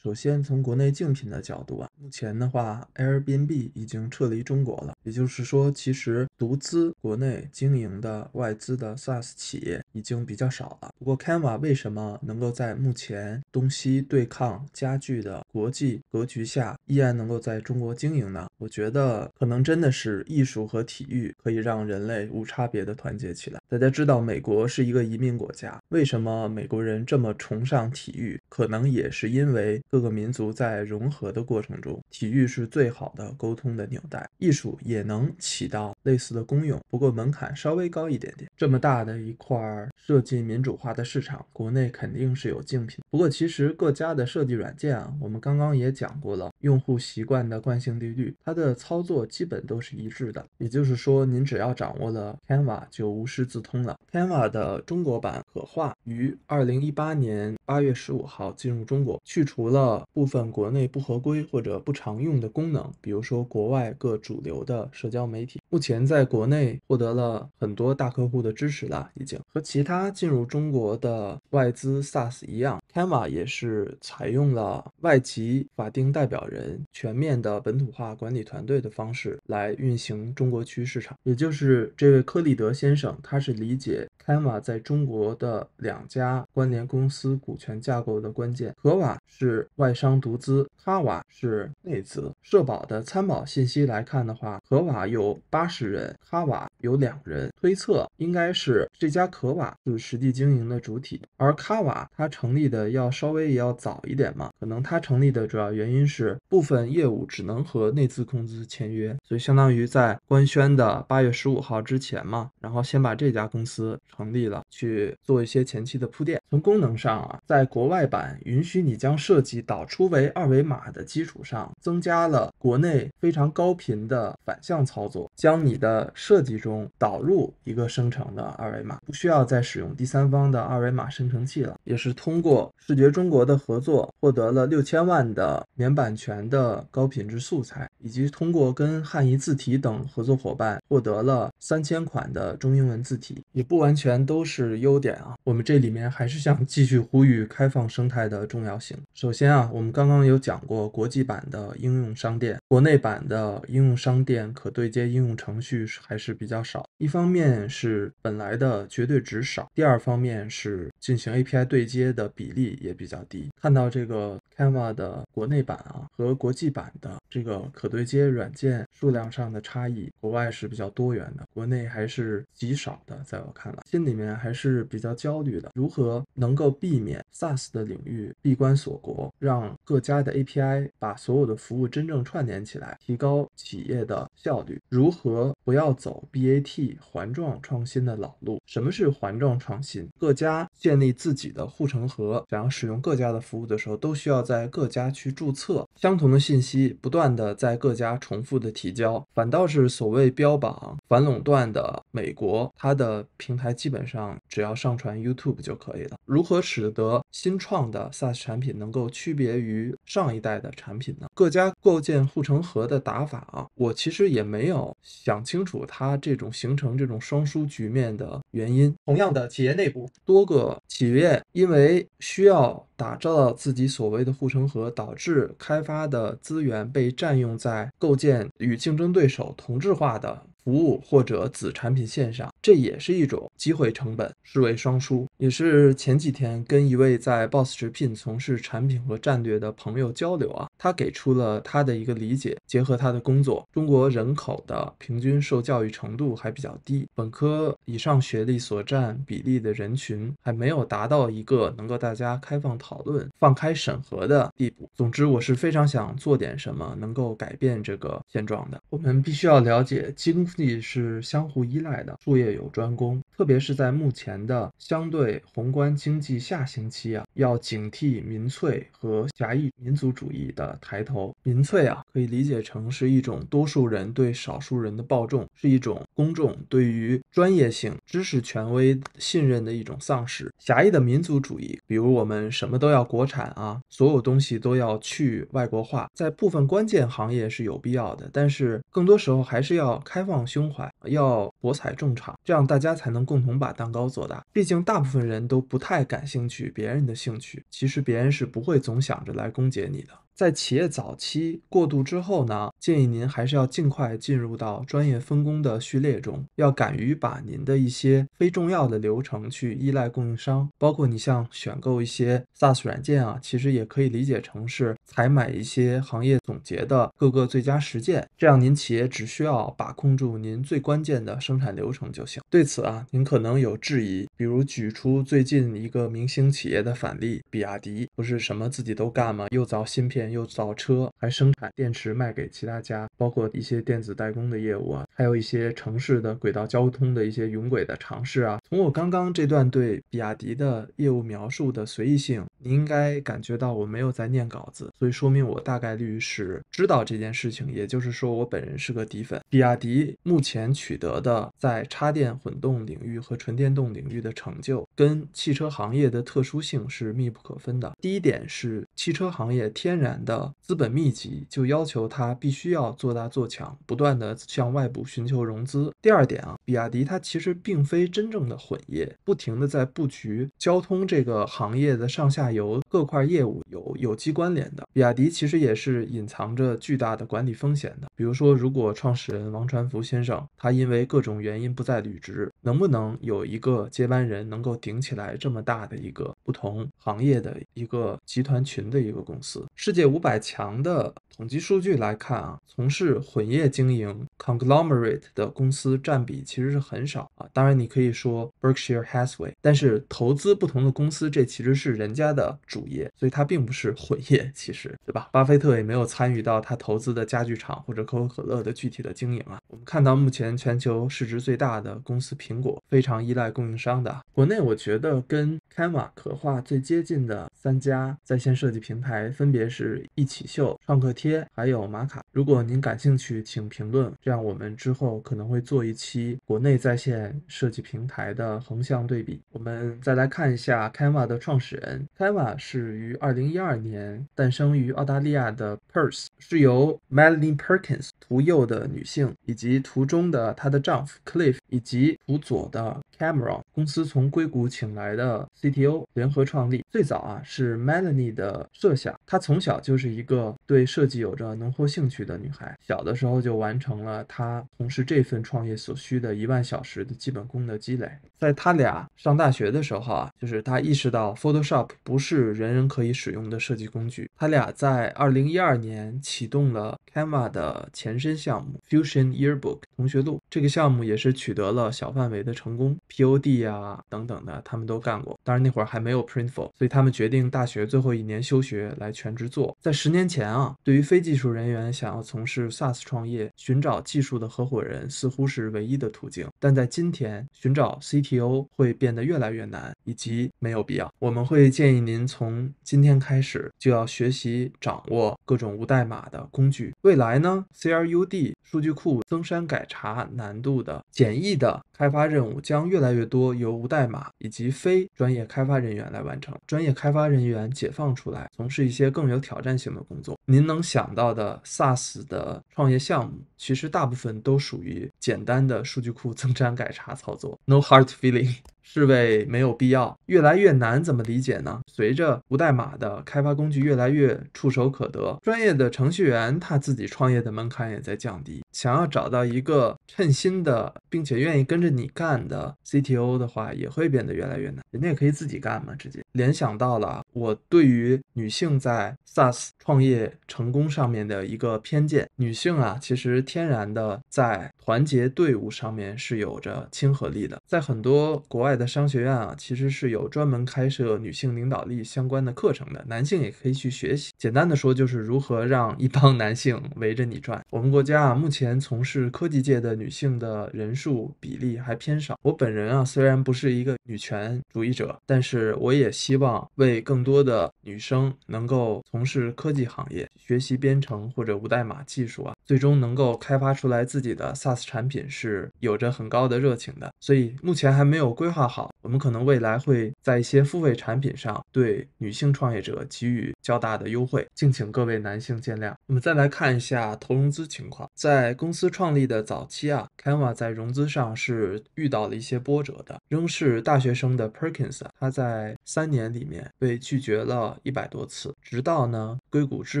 首先从国内竞品的角度啊，目前的话 Airbnb 已经撤离中国了，也就是说其实独资国内经营的外资的 SaaS 企业已经比较少了。不过 Canva 为什么能够在目前东西对抗加剧的国际格局下依然能够在中国经营呢？我觉得可能真的是艺术和体育可以让人类无差别的团结起来。大家知道美国是一个移民国家，为什么美国人这么崇尚体育，可能也是因为各个民族在融合的过程中，体育是最好的沟通的纽带，艺术也能起到类似的功用，不过门槛稍微高一点点。这么大的一块设计民主化的市场，国内肯定是有竞品。不过其实各家的设计软件啊，我们刚刚也讲过了，用户习惯的惯性定律，它的操作基本都是一致的，也就是说您只要掌握了 Canva 就无师自通了。 Canva 的中国版可化于二零一八年八月十五号进入中国，去除了部分国内不合规或者不常用的功能，比如说国外各主流的社交媒体。目前在国内获得了很多大客户的支持啦，已经和其他进入中国的外资 SaaS 一样 ，Canva 也是采用了外籍法定代表人全面的本土化管理团队的方式来运行中国区市场。也就是这位科利德先生，他是理解 Canva 在中国的两家关联公司股权架构的关键。可瓦是外商独资，卡瓦是内资。社保的参保信息来看的话，可瓦有八十人，卡瓦有两人，推测应该是这家可瓦是实际经营的主体，而卡瓦它成立的要稍微也要早一点嘛，可能它成立的主要原因是部分业务只能和内资公司签约，所以相当于在官宣的八月十五号之前嘛，然后先把这家公司成立了，去做一些前期的铺垫。从功能上啊，在国外版允许你将设计导出为二维码的基础上，增加了国内非常高频的反向操作，将你的设计中导入一个生成的二维码，不需要再使用第三方的二维码生成器了。也是通过视觉中国的合作，获得了六千万的免版权的高品质素材，以及通过跟汉仪字体等合作伙伴，获得了三千款的中英文字体。也不完全都是优点啊，我们这里面还是想继续呼吁开放生态的重要性。首先啊，我们刚刚有讲过国际版的应用商店，国内版的应用商店可对接应用程序还是比较少，一方面是本来的绝对值少，第二方面是进行 A P I 对接的比例也比较低。看到这个 Canva 的国内版啊和国际版的这个可对接软件数量上的差异，国外是比较多元的，国内还是极少的。在我看来，心里面还是比较焦虑的，如何能够避免 SaaS 的领域闭关锁国，让各家的 A P I 把所有的服务真正串联起来，提高企业的效率，如何不要走 B A B A T 环状创新的老路。什么是环状创新？各家建立自己的护城河，想要使用各家的服务的时候，都需要在各家去注册，相同的信息不断的在各家重复的提交。反倒是所谓标榜反垄断的美国，它的平台基本上只要上传 YouTube 就可以了。如何使得新创的 SaaS 产品能够区别于上一代的产品呢？各家构建护城河的打法啊，我其实也没有想清楚它这种这种形成这种双输局面的原因。同样的，企业内部多个企业因为需要打造自己所谓的护城河，导致开发的资源被占用在构建与竞争对手同质化的服务或者子产品线上，这也是一种机会成本，视为双输。也是前几天跟一位在 Boss 直聘从事产品和战略的朋友交流啊，他给出了他的一个理解，结合他的工作，中国人口的平均受教育程度还比较低，本科以上学历所占比例的人群还没有达到一个能够大家开放讨论、放开审核的地步。总之，我是非常想做点什么能够改变这个现状的。我们必须要了解经济是相互依赖的，术业有专攻，特别是在目前的相对宏观经济下行期啊，要警惕民粹和狭义民族主义的抬头。民粹啊，可以理解成是一种多数人对少数人的暴众，是一种公众对于专业性、知识权威信任的一种丧失。狭义的民族主义，比如我们什么都要国产啊，所有东西都要去外国化，在部分关键行业是有必要的，但是更多时候还是要开放胸怀，要博采众长，这样大家才能共同把蛋糕做大。毕竟大部分人都不太感兴趣别人的兴趣，其实别人是不会总想着来攻击你的。在企业早期过渡之后呢，建议您还是要尽快进入到专业分工的序列中，要敢于把您的一些非重要的流程去依赖供应商，包括你像选购一些 SaaS 软件啊，其实也可以理解成是采买一些行业总结的各个最佳实践，这样您企业只需要把控住您最关键的生产流程就行。对此啊，您可能有质疑，比如举出最近一个明星企业的反例，比亚迪不是什么自己都干吗？又造芯片又造车，还生产电池卖给其他家，包括一些电子代工的业务啊，还有一些城市的轨道交通的一些云轨的尝试啊。从我刚刚这段对比亚迪的业务描述的随意性，你应该感觉到我没有在念稿子，所以说明我大概率是知道这件事情，也就是说我本人是个底粉。比亚迪目前取得的在插电混动领域和纯电动领域的成就跟汽车行业的特殊性是密不可分的。第一点是汽车行业天然的资本密集，就要求它必须要做大做强，不断的向外部寻求融资。第二点啊，比亚迪它其实并非真正的混业，不停的在布局交通这个行业的上下游各块业务有有机关联的。比亚迪其实也是隐藏着巨大的管理风险的，比如说如果创始人王传福先生他因为各种原因不再履职，能不能有一个接班人能够顶起来这么大的一个不同行业的一个集团群的一个公司。世界五百强的统计数据来看啊，从事混业经营 conglomerate 的公司占比其实是很少啊。当然你可以说 Berkshire Hathaway， 但是投资不同的公司这其实是人家的主业，所以它并不是混业，其实对吧？巴菲特也没有参与到他投资的家具厂或者可口可乐的具体的经营啊。我们看到目前全球市值最大的公司苹果非常依赖供应商的。国内我觉得跟 Canva 可画最接近的三家在线设计平台分别是一起秀、创客贴还有玛卡。如果您感兴趣请评论，这样我们之后可能会做一期国内在线设计平台的横向对比。我们再来看一下 Canva 的创始人。 Canva 是于二零一二年诞生于澳大利亚的 Perth， 是由 Melanie Perkins 图右的女性以及图中的她的丈夫 Cliff 以及图左的 Cameron 公司从硅谷请来的 C T O 联合创立。最早啊是 Melanie 的设想，她从小就是一个对设计有着浓厚兴趣的女孩，小的时候就完成了她从事这份创业所需的一万小时的基本功的积累。在她俩上大学的时候啊，就是她意识到 Photoshop 不是人人可以使用的设计工具。她俩在二零一二年启动了 Canva 的前身项目 Fusion Yearbook 同学录，这个项目也是取得了小范围的成功， P O D 啊等等的他们都干过，当然那会儿还没有 Printful， 所以他们决定大学最后一年休学来全职做。在十年前啊，对于非技术人员想要从事 SaaS 创业，寻找技术的合伙人似乎是唯一的途径，但在今天寻找 C T O 会变得越来越难以及没有必要。我们会建议您从今天开始就要学习掌握各种无代码的工具，未来呢 C R U D 数据库增删改查难度的简易的开发任务将越来越多由无代码以及非专业开发人员来完成，专业开发人员解放出来从事一些更有挑战性的工作。您能想到的 SaaS 的创业项目其实大部分都属于简单的数据库增删改查操作， no hard feeling， 是为没有必要。越来越难怎么理解呢？随着无代码的开发工具越来越触手可得，专业的程序员他自己创业的门槛也在降低，想要找到一个称心的并且愿意跟着你干的 C T O 的话也会变得越来越难。人家也可以自己干嘛，直接联想到了我对于女性在 SaaS 创业成功上面的一个偏见。女性啊其实天然的在团结队伍上面是有着亲和力的，在很多国外的商学院啊其实是有专门开设女性领导力相关的课程的，男性也可以去学习。简单的说就是如何让一帮男性围着你转。我们国家啊目前从事科技界的女性的人数比例还偏少。我本人啊虽然不是一个女权主义者，但是我也希望为更多的女生能够从事科技行业，学习编程或者无代码技术啊，最终能够开发出来自己的 SaaS 产品是有着很高的热情的。所以目前还没有规划好，我们可能未来会在一些付费产品上对女性创业者给予较大的优惠，敬请各位男性见谅。我们再来看一下投融资情况。在公司创立的早期啊 Canva 在融资上是遇到了一些波折的。仍是大学生的 Perkins 他在三年里面被拒绝了一百多次，直到呢硅谷知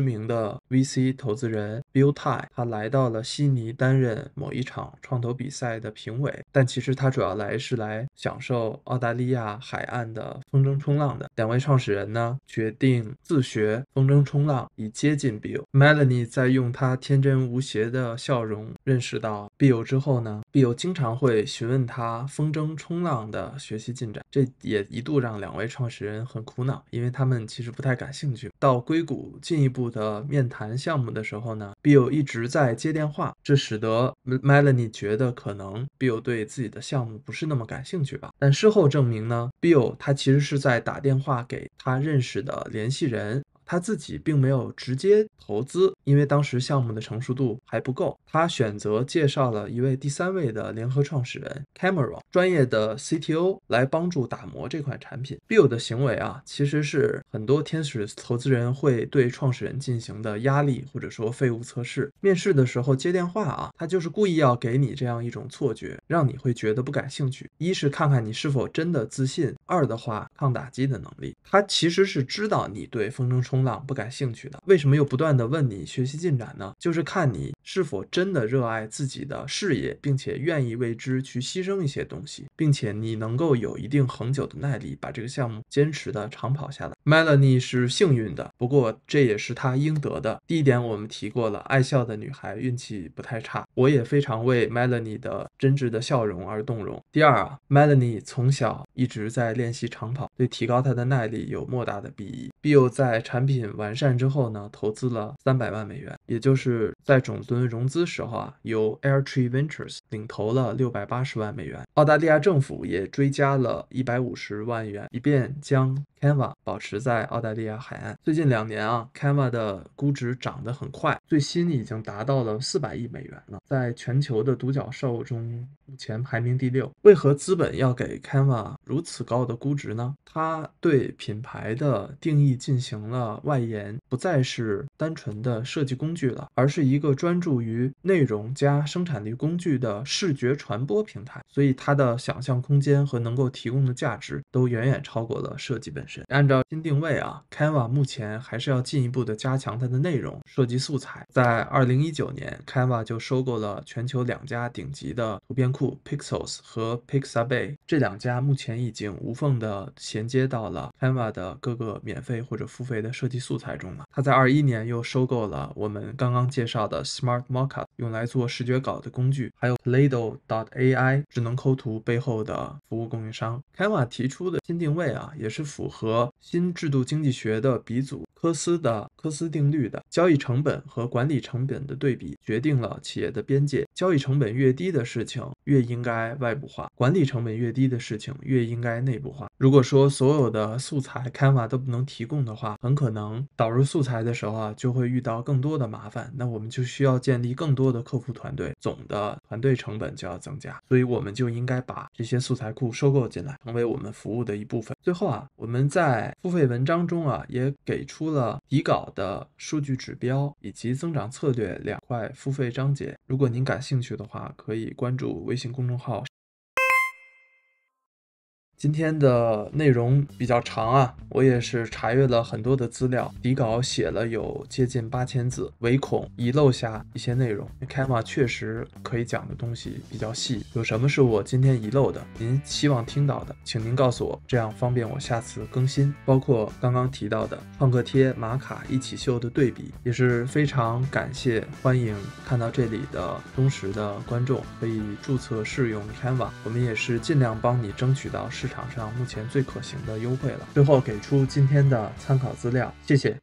名的 V C 投资人 Bill Tai 他来到了悉尼担任某一场创投比赛的评委，但其实他主要来是来享受澳大利亚海岸的风筝冲浪的。两位创始人呢决定自学风筝冲浪以接近 Bill。 Melanie 在用她天真无邪的笑容认识到 Bill 之后呢， Bill 经常会询问他风筝冲浪的学习进展，这也一度让两位创始人很苦恼，因为他们其实不太感兴趣。到硅谷进一步的面谈项目的时候呢， Bill 一直在接电话，这使得 Melanie 觉得可能 Bill 对自己的项目不是那么感兴趣吧。但事后证明呢， Bill 他其实是在打电话给他认识的联系人，他自己并没有直接投资，因为当时项目的成熟度还不够。他选择介绍了一位第三位的联合创始人 Cameron， 专业的 C T O 来帮助打磨这款产品。Bill 的行为啊，其实是很多天使投资人会对创始人进行的压力或者说废物测试。面试的时候接电话啊，他就是故意要给你这样一种错觉，让你会觉得不感兴趣。一是看看你是否真的自信，二的话抗打击的能力。他其实是知道你对风筝冲浪不感兴趣的，为什么又不断的问你学习进展呢？就是看你是否真的热爱自己的事业，并且愿意为之去牺牲一些东西，并且你能够有一定恒久的耐力，把这个项目坚持的长跑下来。 Melanie 是幸运的，不过这也是她应得的。第一点我们提过了，爱笑的女孩运气不太差，我也非常为 Melanie 的真挚的笑容而动容。第二啊 ，Melanie 从小一直在练习长跑，对提高她的耐力有莫大的裨益。Bill 在产品完善之后呢，投资了三百万美元，也就是在总轮融资时候啊，由 Airtree Ventures 领投了六百八十万美元，澳大利亚政府也追加了一百五十万元，以便将 Canva 保持在澳大利亚海岸。最近两年啊 ，Canva 的估值涨得很快，最新已经达到了四百亿美元了，在全球的独角兽中目前排名第六。为何资本要给 Canva 如此高的估值呢？它对品牌的定义进行了外延，不再是单纯的设计工具了，而是一个专注于内容加生产力工具的视觉传播平台。所以它的想象空间和能够提供的价值都远远超过了设计本身。 按照新定位啊 ，Canva 目前还是要进一步的加强它的内容设计素材。在二零一九年 ，Canva 就收购了全球两家顶级的图片库 Pexels 和 Pixabay， 这两家目前已经无缝的衔接到了 Canva 的各个免费或者付费的设计素材中了。它在二一年又收购了我们刚刚介绍的 Smart Mockups， 用来做视觉稿的工具，还有 Plado 点 A I 智能抠图背后的服务供应商。Canva 提出的新定位啊，也是符合。 和新制度经济学的鼻祖科斯的科斯定律的交易成本和管理成本的对比决定了企业的边界，交易成本越低的事情越应该外部化，管理成本越低的事情越应该内部化。如果说所有的素材 Canva 都不能提供的话，很可能导入素材的时候啊就会遇到更多的麻烦，那我们就需要建立更多的客服团队，总的团队成本就要增加，所以我们就应该把这些素材库收购进来，成为我们服务的一部分。最后啊，我们 在付费文章中啊，也给出了底稿的数据指标以及增长策略两块付费章节。如果您感兴趣的话，可以关注微信公众号。今天的内容比较长啊，我也是查阅了很多的资料，底稿写了有接近八千字，唯恐遗漏下一些内容。Canva 确实可以讲的东西比较细，有什么是我今天遗漏的，您希望听到的，请您告诉我，这样方便我下次更新。包括刚刚提到的创客贴、玛卡一起秀的对比，也是非常感谢，欢迎看到这里的忠实的观众可以注册试用 Canva， 我们也是尽量帮你争取到市场上目前最可行的优惠了。最后给出今天的参考资料，谢谢。